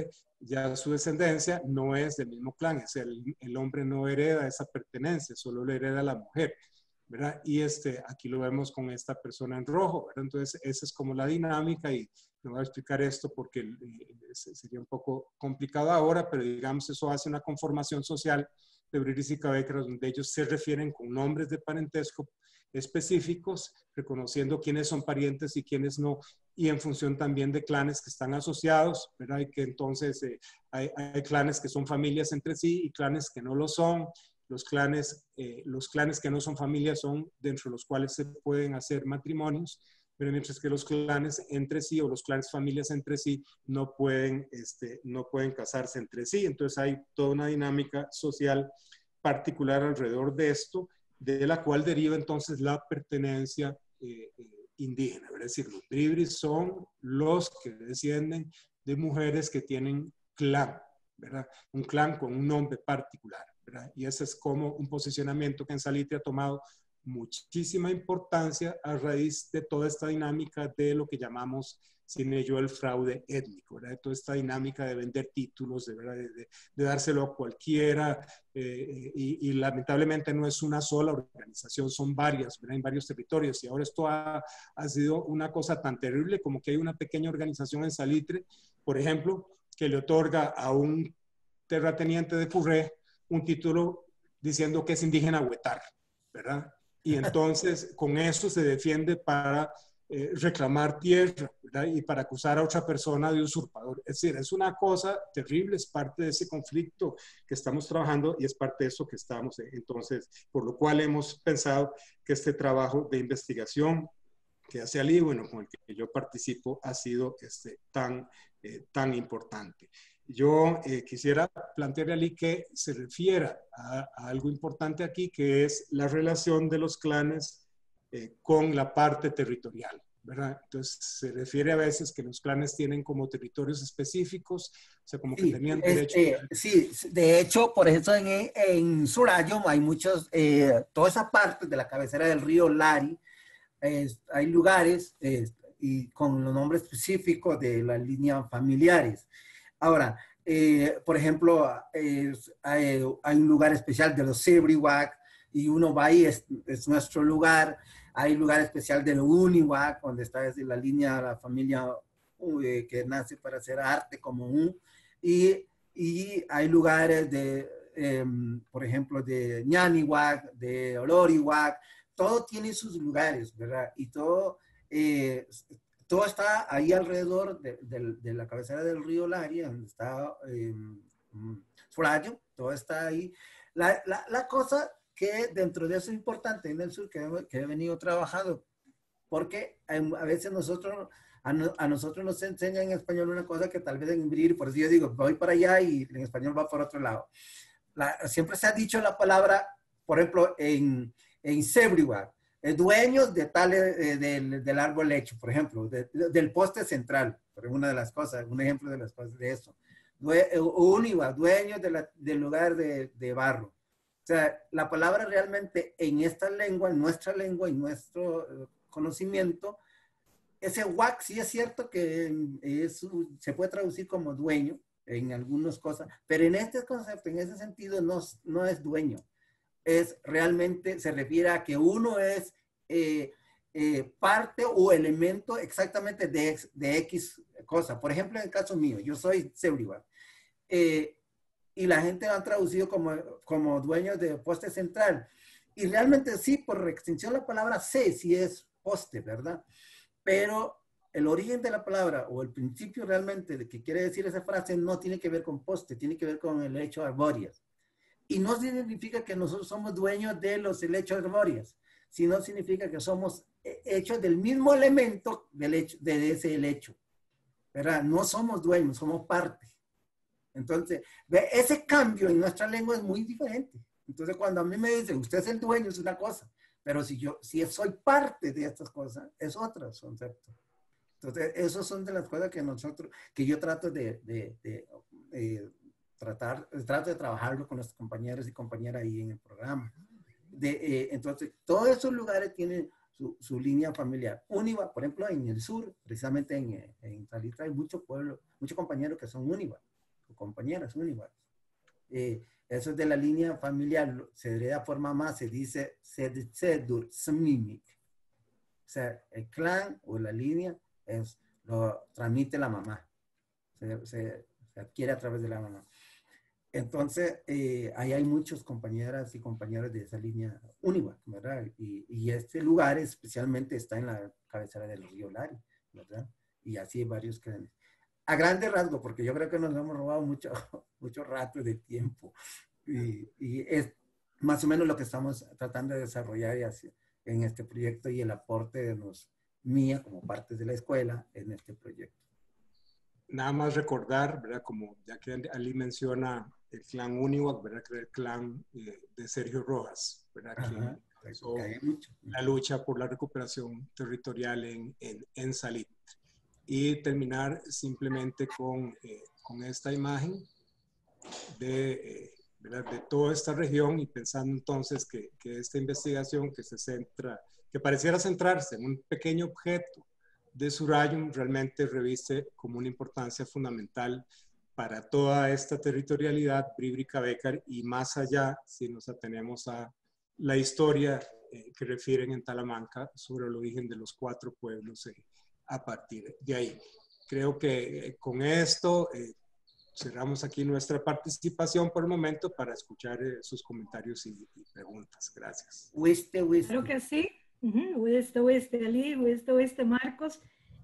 ya su descendencia no es del mismo clan, es el, el hombre no hereda esa pertenencia, solo lo hereda la mujer, ¿verdad? Y este, aquí lo vemos con esta persona en rojo, ¿verdad? Entonces, esa es como la dinámica, y no voy a explicar esto porque eh, sería un poco complicado ahora, pero digamos, eso hace una conformación social de bribris y cabécaras, donde ellos se refieren con nombres de parentesco específicos, reconociendo quiénes son parientes y quiénes no, y en función también de clanes que están asociados, ¿verdad? Y que entonces eh, hay, hay clanes que son familias entre sí y clanes que no lo son. Los clanes, eh, los clanes que no son familias son dentro de los cuales se pueden hacer matrimonios, pero mientras que los clanes entre sí o los clanes familias entre sí no pueden, este, no pueden casarse entre sí. Entonces hay toda una dinámica social particular alrededor de esto, de la cual deriva entonces la pertenencia eh, indígena, ¿verdad? Es decir, los bribris son los que descienden de mujeres que tienen clan, ¿verdad? Un clan con un nombre particular, ¿verdad? Y ese es como un posicionamiento que en Salitre ha tomado muchísima importancia a raíz de toda esta dinámica de lo que llamamos, sin ello, el fraude étnico, ¿verdad? De toda esta dinámica de vender títulos, de, ¿verdad? de, de, de dárselo a cualquiera, eh, y, y lamentablemente no es una sola organización, son varias, ¿verdad? En varios territorios, y ahora esto ha, ha sido una cosa tan terrible como que hay una pequeña organización en Salitre, por ejemplo, que le otorga a un terrateniente de Curré un título diciendo que es indígena huetar, ¿verdad? Y entonces con eso se defiende para eh, reclamar tierra, ¿verdad? Y para acusar a otra persona de usurpador. Es decir, es una cosa terrible, es parte de ese conflicto que estamos trabajando y es parte de eso que estamos. Eh, entonces, por lo cual hemos pensado que este trabajo de investigación que hace Ali, bueno, con el que yo participo, ha sido este, tan, eh, tan importante. Yo eh, quisiera plantearle a Ali que se refiera a, a algo importante aquí, que es la relación de los clanes eh, con la parte territorial, ¿verdad? Entonces, se refiere a veces que los clanes tienen como territorios específicos, o sea, como que sí, tenían derecho. Este, a... Sí, de hecho, por eso en, en Surayum hay muchos, eh, toda esa parte de la cabecera del río Lari, eh, hay lugares eh, y con los nombres específicos de las líneas familiares. Ahora, eh, por ejemplo, eh, hay, hay un lugar especial de los Sébliwak y uno va ahí, es, es nuestro lugar. Hay lugar especial de los Uniwak, donde está desde la línea de la familia uh, que nace para hacer arte como un y, y hay lugares de, eh, por ejemplo, de Ñaniwak, de Oloriwak, todo tiene sus lugares, ¿verdad? Y todo, eh, todo está ahí alrededor de, de, de la cabecera del río Lari, donde está eh, Surayum, todo está ahí. La, la, la cosa que dentro de eso es importante en el sur, que, que he venido trabajando, porque a veces nosotros, a, no, a nosotros nos enseñan en español una cosa que tal vez en Bribri, por eso yo digo, voy para allá y en español va por otro lado. La, siempre se ha dicho la palabra, por ejemplo, en... en Sébliwak, dueños de tal, eh, del, del árbol hecho, por ejemplo, de, del poste central, por una de las cosas, un ejemplo de las cosas de eso. Due, Uniwak, dueños de la, del lugar de, de barro. O sea, la palabra realmente en esta lengua, en nuestra lengua, en nuestro conocimiento, ese wak sí es cierto que es, se puede traducir como dueño en algunas cosas, pero en este concepto, en ese sentido, no, no es dueño. Es realmente, se refiere a que uno es eh, eh, parte o elemento exactamente de, ex, de X cosa. Por ejemplo, en el caso mío, yo soy Sébliwak. Eh, y la gente lo ha traducido como, como dueño de poste central. Y realmente sí, por extinción la palabra se, sí es poste, ¿verdad? Pero el origen de la palabra o el principio realmente de que quiere decir esa frase no tiene que ver con poste, tiene que ver con el hecho arbóreas. Y no significa que nosotros somos dueños de los helechos arbóreos, sino significa que somos hechos del mismo elemento del hecho, de ese helecho, ¿verdad? No somos dueños, somos parte. Entonces, ese cambio en nuestra lengua es muy diferente. Entonces, cuando a mí me dicen, usted es el dueño, es una cosa, pero si yo si soy parte de estas cosas, es otro concepto. Entonces, esas son de las cosas que nosotros, que yo trato de... de, de, de Tratar, trato de trabajarlo con los compañeros y compañeras ahí en el programa. De, eh, entonces, todos esos lugares tienen su, su línea familiar. Uniwak, por ejemplo, en el sur, precisamente en, en Salitre hay muchos pueblos, muchos compañeros que son Uniwak, o compañeras Uniwak. Eh, eso es de la línea familiar, se hereda por mamá, se dice Sedur Smimik. O sea, el clan o la línea es, lo transmite la mamá. Se, se, se adquiere a través de la mamá. Entonces, eh, ahí hay muchos compañeras y compañeros de esa línea Uniwak, ¿verdad? Y, y este lugar especialmente está en la cabecera del río Lari, ¿verdad? Y así hay varios que... A grande rasgo, porque yo creo que nos hemos robado mucho, mucho rato de tiempo. Y, y es más o menos lo que estamos tratando de desarrollar y hacer en este proyecto y el aporte de los mía como parte de la escuela en este proyecto. Nada más recordar, ¿verdad? Como ya que Ali menciona el clan Uniwak, ¿verdad? Que era el clan eh, de Sergio Rojas, ¿verdad? Ajá, que hizo la lucha por la recuperación territorial en, en, en Salitre. Y terminar simplemente con, eh, con esta imagen de, eh, ¿verdad? De toda esta región y pensando entonces que, que esta investigación que se centra, que pareciera centrarse en un pequeño objeto de Surayum realmente reviste como una importancia fundamental para toda esta territorialidad bribri-cabécar y más allá, si nos atenemos a la historia eh, que refieren en Talamanca sobre el origen de los cuatro pueblos eh, a partir de ahí. Creo que eh, con esto eh, cerramos aquí nuestra participación por el momento para escuchar eh, sus comentarios y, y preguntas. Gracias. Wiste, wiste. Creo que sí. Uh-huh. Oeste, oeste, Ali, oeste, oeste, Marcos.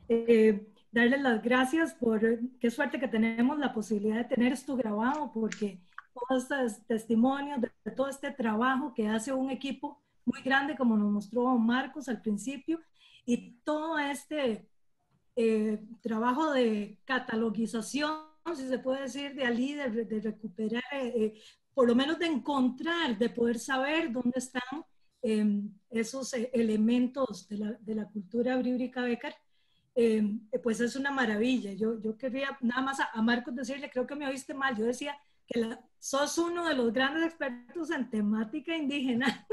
Eh, darles las gracias por qué suerte que tenemos la posibilidad de tener esto grabado, porque todos estos testimonios, de todo este trabajo que hace un equipo muy grande, como nos mostró Marcos al principio, y todo este eh, trabajo de catalogización, si se puede decir, de Ali, de, de recuperar, eh, por lo menos de encontrar, de poder saber dónde están Eh, esos eh, elementos de la, de la cultura bribri-cabécar, eh, pues es una maravilla. Yo, yo quería nada más a, a Marcos decirle, creo que me oíste mal, yo decía que la, sos uno de los grandes expertos en temática indígena,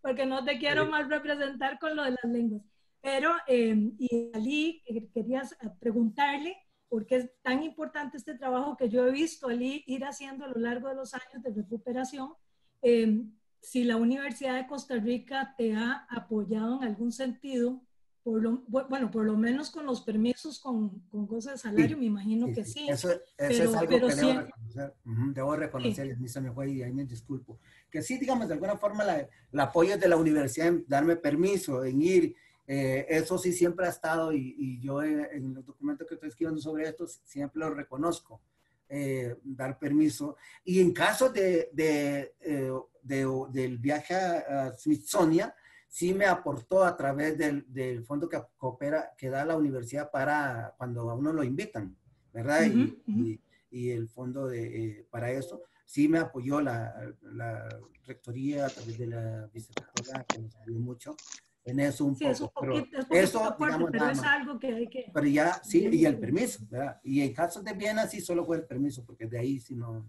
porque no te quiero sí. mal representar con lo de las lenguas. Pero, eh, y Ali, querías preguntarle por qué es tan importante este trabajo que yo he visto Ali ir haciendo a lo largo de los años de recuperación, eh, si la Universidad de Costa Rica te ha apoyado en algún sentido Por lo, bueno, por lo menos con los permisos con, con goce de salario, sí, me imagino sí, que sí. Eso, eso pero, es algo pero que sí. debo reconocer. Uh -huh, debo reconocer, sí. Y se me fue y ahí me disculpo. Que sí, digamos, de alguna forma, la, el apoyo de la universidad en darme permiso, en ir, eh, eso sí siempre ha estado, y, y yo en, en los documentos que estoy escribiendo sobre esto siempre lo reconozco, eh, dar permiso. Y en caso de, de, eh, de, del viaje a Smithsonian, sí me aportó a través del, del fondo que coopera, que da la universidad para cuando a uno lo invitan, ¿verdad? Uh-huh, y, uh-huh. y, y el fondo de, eh, para eso, sí me apoyó la, la rectoría a través de la vicerrectora, que nos ayudó mucho en eso un sí, poco. Es un poquito, pero es poquito, eso, aporte, digamos, pero es algo que hay que... Pero ya, sí, y el permiso, ¿verdad? Y en caso de Viena sí solo fue el permiso, porque de ahí sí no...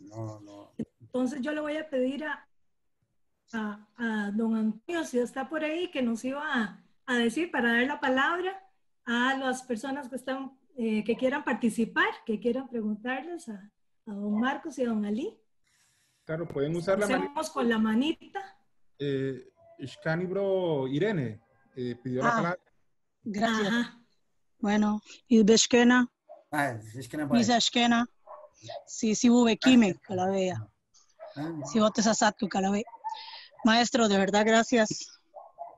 no, no. Entonces yo le voy a pedir a A, a don Antonio, si está por ahí, que nos iba a, a decir para dar la palabra a las personas que están eh, que quieran participar, que quieran preguntarles a, a don Marcos y a don Ali. Claro, pueden usar la manita. con la manita. Eh, Iskanibro Irene eh, pidió ah, la palabra. Gracias. Ajá. Bueno, Ilbeshkena, Misashkena, si si Bubekime, Calavea, si votes a Satu, Calavea. Maestro, de verdad, gracias.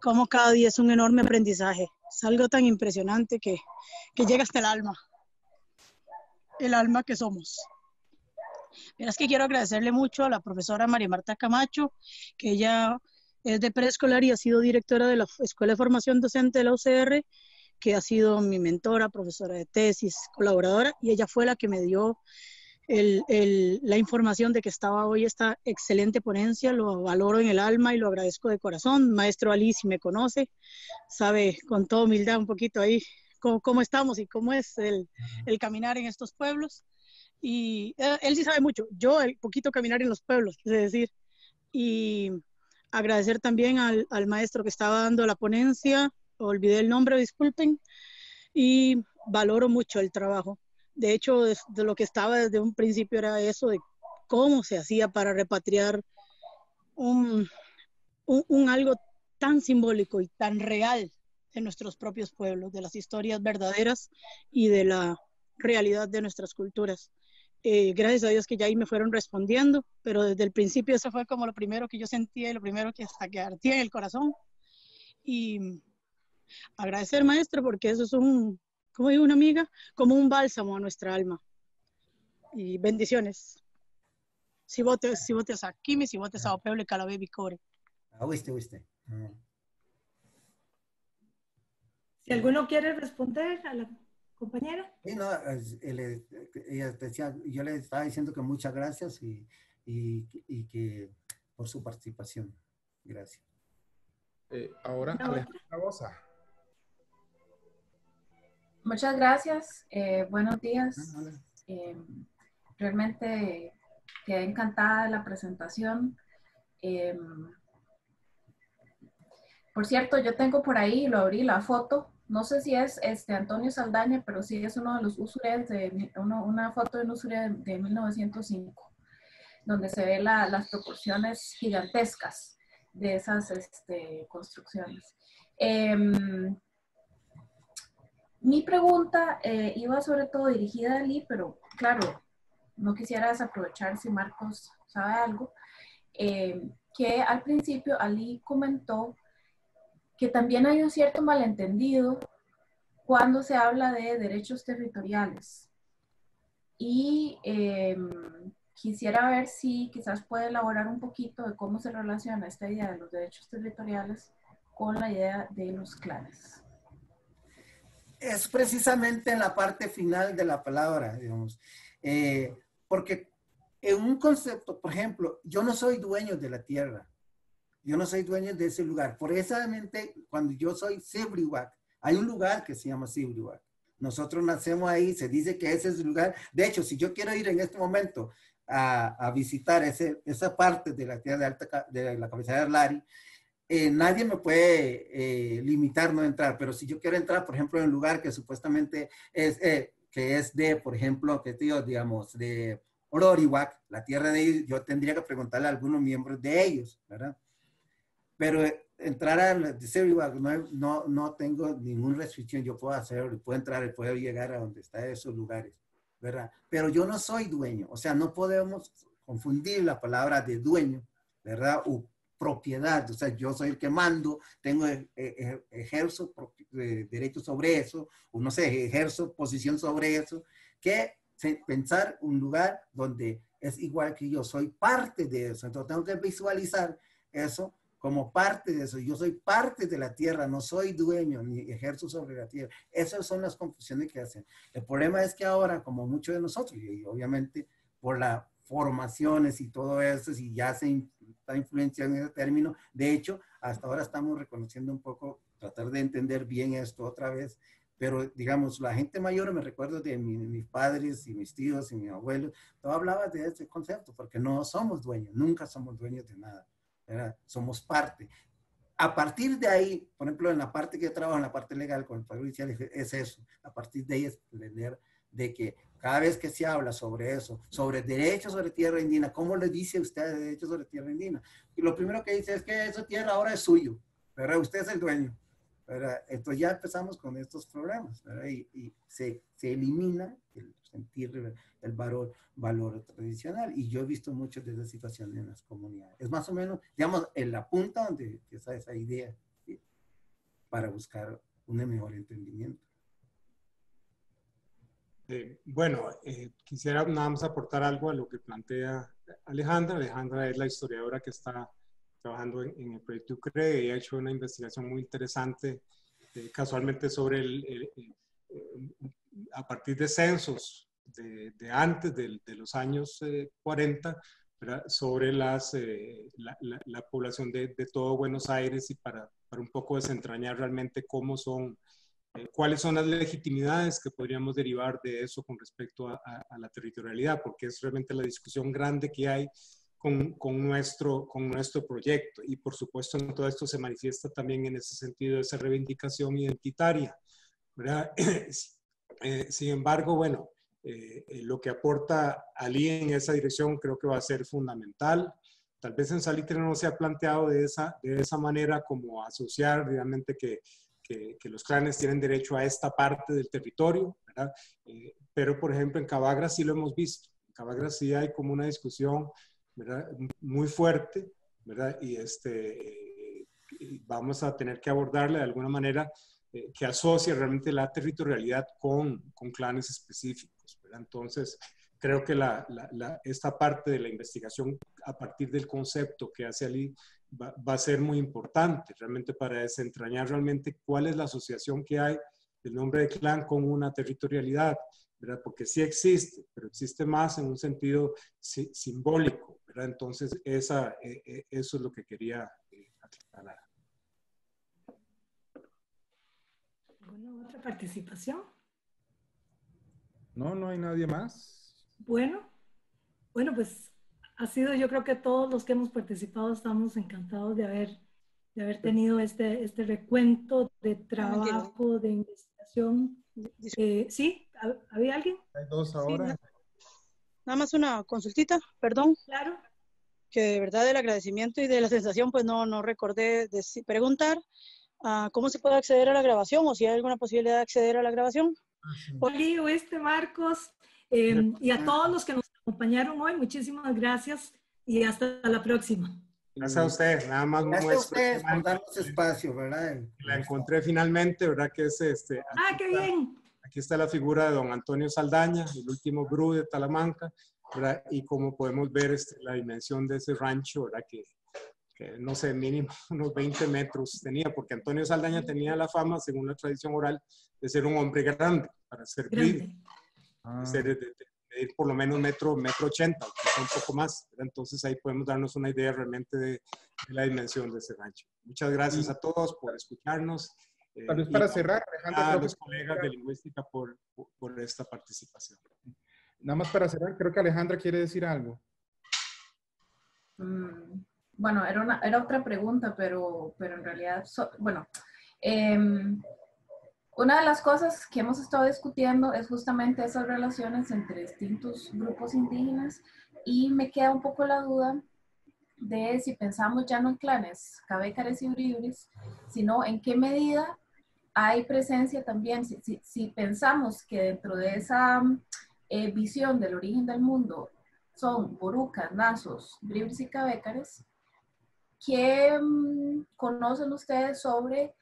Como cada día es un enorme aprendizaje. Es algo tan impresionante que, que llega hasta el alma. El alma que somos. Verás que quiero agradecerle mucho a la profesora María Marta Camacho, que ella es de preescolar y ha sido directora de la Escuela de Formación Docente de la U C R, que ha sido mi mentora, profesora de tesis, colaboradora, y ella fue la que me dio... El, el, la información de que estaba hoy esta excelente ponencia, lo valoro en el alma y lo agradezco de corazón. Maestro Ali, si me conoce, sabe con toda humildad un poquito ahí cómo, cómo estamos y cómo es el, el caminar en estos pueblos. Y eh, él sí sabe mucho, yo el poquito caminar en los pueblos, es decir. Y agradecer también al, al maestro que estaba dando la ponencia, olvidé el nombre, disculpen, y valoro mucho el trabajo. De hecho, de, de lo que estaba desde un principio era eso, de cómo se hacía para repatriar un, un, un algo tan simbólico y tan real de nuestros propios pueblos, de las historias verdaderas y de la realidad de nuestras culturas. Eh, gracias a Dios que ya ahí me fueron respondiendo, pero desde el principio eso fue como lo primero que yo sentía y lo primero que hasta que ardía en el corazón. Y agradecer, maestro, porque eso es un... como digo una amiga, como un bálsamo a nuestra alma. Y bendiciones. Si votes, si votes a Kimi, si votes a Opeble, Calabé, Vicore. Ah, oíste, oíste. Si alguno quiere responder a la compañera. Sí, no, él, ella decía, yo le estaba diciendo que muchas gracias y, y, y que por su participación. Gracias. Eh, ahora, Alejandra Boza. Muchas gracias, eh, buenos días. Eh, realmente quedé encantada de la presentación. Eh, por cierto, yo tengo por ahí, lo abrí, la foto. No sé si es este Antonio Saldaña, pero sí es uno de los usureros, de, uno, una foto de un usurero de, de mil novecientos cinco, donde se ven la, las proporciones gigantescas de esas este, construcciones. Eh, Mi pregunta eh, iba sobre todo dirigida a Ali, pero claro, no quisiera desaprovechar si Marcos sabe algo, eh, que al principio Ali comentó que también hay un cierto malentendido cuando se habla de derechos territoriales. Y eh, quisiera ver si quizás puede elaborar un poquito de cómo se relaciona esta idea de los derechos territoriales con la idea de los clanes. Es precisamente en la parte final de la palabra, digamos. Eh, porque en un concepto, por ejemplo, yo no soy dueño de la tierra. Yo no soy dueño de ese lugar. Por esa mente, cuando yo soy Sébliwak, hay un lugar que se llama Sébliwak. Nosotros nacemos ahí, se dice que ese es el lugar. De hecho, si yo quiero ir en este momento a, a visitar ese, esa parte de la tierra de, alta, de la cabecera de Lari, Eh, nadie me puede eh, limitar no entrar, pero si yo quiero entrar, por ejemplo, en un lugar que supuestamente es, eh, que es de, por ejemplo, que tío, digamos, de Oloriwak, la tierra de ellos, yo tendría que preguntarle a algunos miembros de ellos, ¿verdad? Pero eh, entrar al Sébliwak, no, no, no tengo ninguna restricción, yo puedo hacerlo, puedo entrar y puedo llegar a donde están esos lugares, ¿verdad? Pero yo no soy dueño, o sea, no podemos confundir la palabra de dueño, ¿verdad? O propiedad, o sea, yo soy el que mando, tengo, ejerzo derechos sobre eso, o no sé, ejerzo posición sobre eso, que pensar un lugar donde es igual que yo, soy parte de eso, entonces tengo que visualizar eso como parte de eso, yo soy parte de la tierra, no soy dueño, ni ejerzo sobre la tierra. Esas son las confusiones que hacen. El problema es que ahora, como muchos de nosotros, y obviamente por las formaciones y todo eso, si ya se está influenciando en ese término, de hecho, hasta ahora estamos reconociendo un poco, tratar de entender bien esto otra vez, pero digamos, la gente mayor, me recuerdo de mi, mis padres y mis tíos y mis abuelos, todo hablaba de este concepto, porque no somos dueños, nunca somos dueños de nada. ¿Verdad? Somos parte. A partir de ahí, por ejemplo, en la parte que yo trabajo, en la parte legal con el Poder Judicial, es eso. A partir de ahí es entender de que cada vez que se habla sobre eso, sobre derechos sobre tierra indígena, ¿cómo le dice usted derechos sobre tierra indígena? Y lo primero que dice es que esa tierra ahora es suyo, ¿verdad? Usted es el dueño, ¿verdad? Entonces ya empezamos con estos problemas, ¿verdad? Y, y se, se elimina el sentir el valor, valor tradicional. Y yo he visto muchas de esas situaciones en las comunidades. Es más o menos, digamos, en la punta donde empieza esa idea, ¿sí? Para buscar un mejor entendimiento. Eh, bueno, eh, quisiera nada más aportar algo a lo que plantea Alejandra. Alejandra es la historiadora que está trabajando en, en el proyecto Ucrea y ha hecho una investigación muy interesante, eh, casualmente sobre el... el, el, el a partir de censos de, de antes de, de los años eh, cuarenta, ¿verdad? Sobre las, eh, la, la, la población de, de todo Buenos Aires, y para, para un poco desentrañar realmente cómo son, eh, cuáles son las legitimidades que podríamos derivar de eso con respecto a, a, a la territorialidad, porque es realmente la discusión grande que hay con, con, nuestro, con nuestro proyecto. Y por supuesto en todo esto se manifiesta también en ese sentido esa reivindicación identitaria, ¿verdad? Eh, sin embargo, bueno, eh, eh, lo que aporta Ali en esa dirección creo que va a ser fundamental. Tal vez en Salitre no se ha planteado de esa, de esa manera, como asociar realmente que, que, que los clanes tienen derecho a esta parte del territorio, ¿verdad? Eh, pero, por ejemplo, en Cabagra sí lo hemos visto. En Cabagra sí hay como una discusión, ¿verdad?, muy fuerte, ¿verdad? Y este, eh, vamos a tener que abordarla de alguna manera que asocia realmente la territorialidad con, con clanes específicos, ¿verdad? Entonces, creo que la, la, la, esta parte de la investigación a partir del concepto que hace Ali va, va a ser muy importante realmente para desentrañar realmente cuál es la asociación que hay del nombre de clan con una territorialidad, ¿verdad? Porque sí existe, pero existe más en un sentido si, simbólico, ¿verdad? Entonces, esa, eh, eh, eso es lo que quería eh, aclarar. Bueno, ¿otra participación? No, no hay nadie más. Bueno, bueno, pues ha sido, yo creo que todos los que hemos participado estamos encantados de haber, de haber tenido este, este recuento de trabajo, de investigación. Eh, ¿Sí? ¿Había alguien? Hay dos ahora. Sí, nada más una consultita, perdón. Claro. Que de verdad del agradecimiento y de la sensación, pues no, no recordé de preguntar. ¿Cómo se puede acceder a la grabación? ¿O si hay alguna posibilidad de acceder a la grabación? Oli, este Marcos, eh, y a todos los que nos acompañaron hoy, muchísimas gracias y hasta la próxima. Gracias a ustedes, nada más. Gracias a ustedes por darnos espacio, ¿verdad? La encontré finalmente, ¿verdad? Que es este... ¡Ah, qué bien! Aquí está la figura de don Antonio Saldaña, el último Bru de Talamanca, ¿verdad? Y como podemos ver, este, la dimensión de ese rancho, ¿verdad? Que... no sé, mínimo unos veinte metros tenía, porque Antonio Saldaña tenía la fama, según la tradición oral, de ser un hombre grande, para ser bribri, ah. de, de, de medir por lo menos metro, metro ochenta, un poco más, ¿verdad? Entonces ahí podemos darnos una idea realmente de, de la dimensión de ese rancho. Muchas gracias sí. a todos por escucharnos. Eh, Tal vez para cerrar, Alejandra, a los colegas de Lingüística por, por, por esta participación. Nada más para cerrar, creo que Alejandra quiere decir algo. Mm. Bueno, era, una, era otra pregunta, pero, pero en realidad, so, bueno, eh, una de las cosas que hemos estado discutiendo es justamente esas relaciones entre distintos grupos indígenas, y me queda un poco la duda de si pensamos ya no en clanes cabécares y briuris, sino en qué medida hay presencia también, si, si, si pensamos que dentro de esa eh, visión del origen del mundo son borucas, nazos, bribris y cabécares, ¿qué mmm, conocen ustedes sobre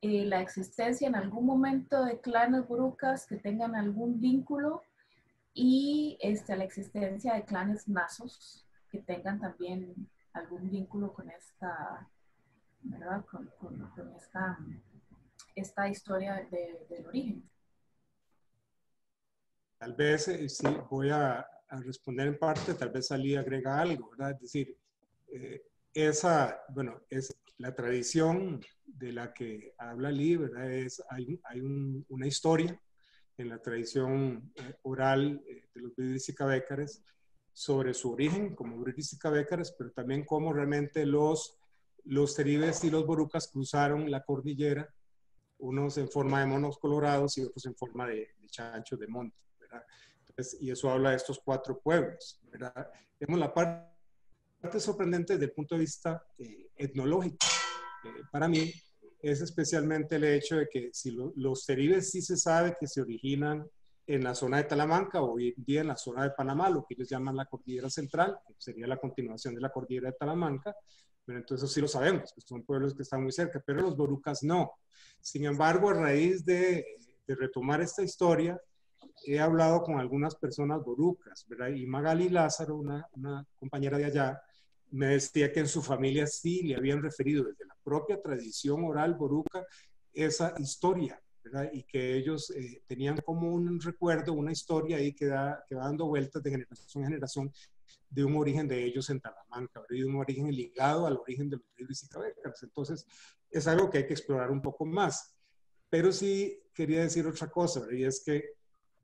eh, la existencia en algún momento de clanes borucas que tengan algún vínculo y este, la existencia de clanes nazos que tengan también algún vínculo con esta, ¿verdad? Con, con, con esta, esta historia de, del origen? Tal vez, eh, sí, voy a, a responder en parte, tal vez Ali agrega algo, ¿verdad? Es decir, eh, esa, bueno, es la tradición de la que habla Ali, ¿verdad? Es, hay hay un, una historia en la tradición eh, oral eh, de los bribris y cabécares sobre su origen como bribris y cabécares, pero también cómo realmente los, los teribes y los borucas cruzaron la cordillera, unos en forma de monos colorados y otros en forma de, de chanchos de monte, ¿verdad? Entonces, y eso habla de estos cuatro pueblos, ¿verdad? Vemos la parte, parte sorprendente desde el punto de vista eh, etnológico. Eh, para mí es especialmente el hecho de que si lo, los teribes sí se sabe que se originan en la zona de Talamanca, hoy en día en la zona de Panamá, lo que ellos llaman la cordillera central, que sería la continuación de la cordillera de Talamanca, pero entonces eso sí lo sabemos, pues son pueblos que están muy cerca, pero los borucas no. Sin embargo, a raíz de, de retomar esta historia, he hablado con algunas personas borucas, ¿verdad? Y Magali Lázaro, una, una compañera de allá, me decía que en su familia sí le habían referido desde la propia tradición oral boruca esa historia, ¿verdad? Y que ellos eh, tenían como un recuerdo, una historia ahí que, da, que va dando vueltas de generación en generación de un origen de ellos en Talamanca, ¿verdad? Y un origen ligado al origen de los bribris y cabécares. Entonces, es algo que hay que explorar un poco más. Pero sí quería decir otra cosa, ¿verdad? Y es que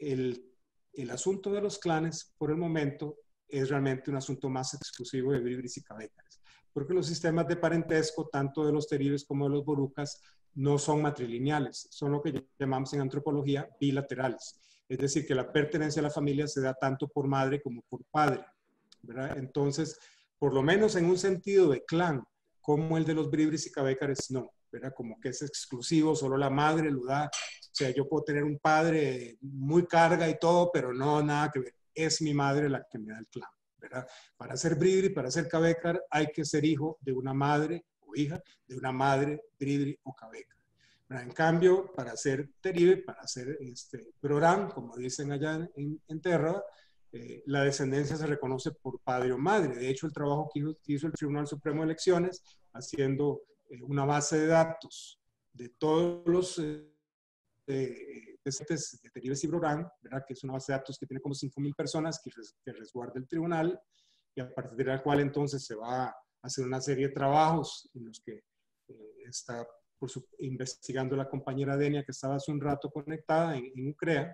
el, el asunto de los clanes, por el momento, es realmente un asunto más exclusivo de bribris y cabécares, porque los sistemas de parentesco, tanto de los teribes como de los borucas, no son matrilineales, son lo que llamamos en antropología bilaterales. Es decir, que la pertenencia a la familia se da tanto por madre como por padre, ¿verdad? Entonces, por lo menos en un sentido de clan, como el de los bribris y cabécares, no, ¿verdad? Como que es exclusivo, solo la madre lo da. O sea, yo puedo tener un padre muy carga y todo, pero no, nada que ver. Es mi madre la que me da el clan, ¿verdad? Para ser bribri, para ser cabécar, hay que ser hijo de una madre o hija de una madre bribri o cabécar, ¿verdad? En cambio, para ser teribe, para ser este, broram, como dicen allá en, en Térraba, eh, la descendencia se reconoce por padre o madre. De hecho, el trabajo que hizo, que hizo el Tribunal Supremo de Elecciones, haciendo eh, una base de datos de todos los eh, de descendientes de teribes y broram, ¿verdad? Que es una base de datos que tiene como cinco mil personas que, res, que resguarda el tribunal, y a partir de la cual entonces se va a hacer una serie de trabajos en los que eh, está por su, investigando la compañera Denia, que estaba hace un rato conectada en, en Ucrea,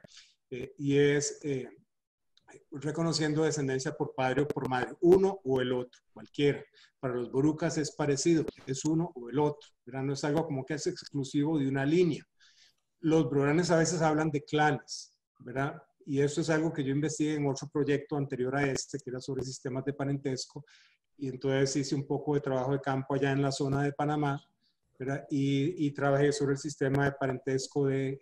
eh, y es eh, reconociendo descendencia por padre o por madre, uno o el otro, cualquiera. Para los borucas es parecido, es uno o el otro, ¿verdad? No es algo como que es exclusivo de una línea. Los broranes a veces hablan de clanes, ¿verdad? Y eso es algo que yo investigué en otro proyecto anterior a este, que era sobre sistemas de parentesco, y entonces hice un poco de trabajo de campo allá en la zona de Panamá, ¿verdad? Y, y trabajé sobre el sistema de parentesco de,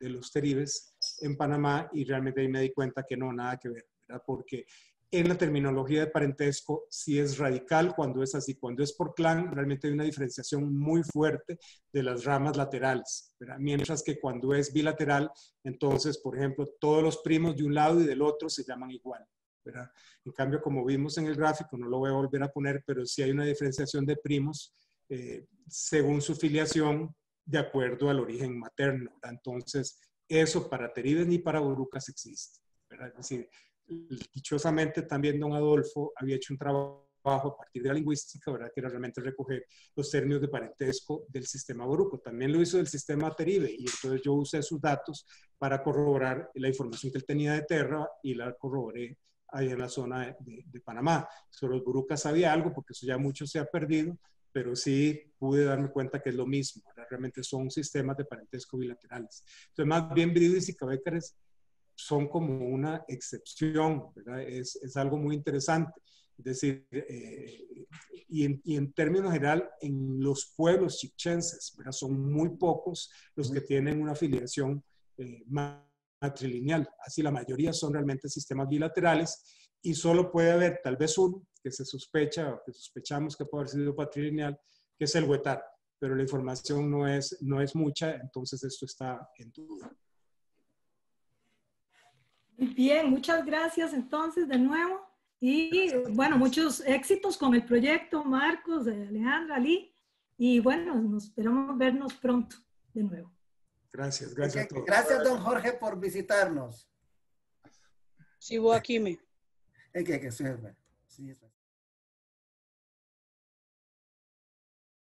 de los teribes en Panamá, y realmente ahí me di cuenta que no, nada que ver, ¿verdad? Porque en la terminología de parentesco sí es radical cuando es así. Cuando es por clan, realmente hay una diferenciación muy fuerte de las ramas laterales, ¿verdad? Mientras que cuando es bilateral, entonces, por ejemplo, todos los primos de un lado y del otro se llaman igual, ¿verdad? En cambio, como vimos en el gráfico, no lo voy a volver a poner, pero sí hay una diferenciación de primos eh, según su filiación de acuerdo al origen materno, ¿verdad? Entonces, eso para teribes ni para borucas existe, ¿verdad? Es decir, dichosamente también don Adolfo había hecho un trabajo a partir de la lingüística, ¿verdad? Que era realmente recoger los términos de parentesco del sistema boruco. También lo hizo del sistema teribe, y entonces yo usé sus datos para corroborar la información que él tenía de Térraba, y la corroboré ahí en la zona de, de, de Panamá. Sobre los borucas sabía algo, porque eso ya mucho se ha perdido, pero sí pude darme cuenta que es lo mismo, ¿verdad? Realmente son sistemas de parentesco bilaterales. Entonces, más bien bribris y cabécares son como una excepción, ¿verdad? Es, es algo muy interesante. Es decir, eh, y, en, y en términos general, en los pueblos chibchenses, ¿verdad? Son muy pocos los que tienen una afiliación eh, matrilineal. Así la mayoría son realmente sistemas bilaterales y solo puede haber tal vez uno que se sospecha o que sospechamos que puede haber sido patrilineal, que es el huetar. Pero la información no es, no es mucha, entonces esto está en duda. Muy bien, muchas gracias entonces de nuevo. Y bueno, muchos éxitos con el proyecto, Marcos, Alejandra, Ali. Y bueno, nos esperamos vernos pronto de nuevo. Gracias, gracias a todos. Gracias, don Jorge, por visitarnos. Sí, voy aquí, me. Es que, que sirve. Sí,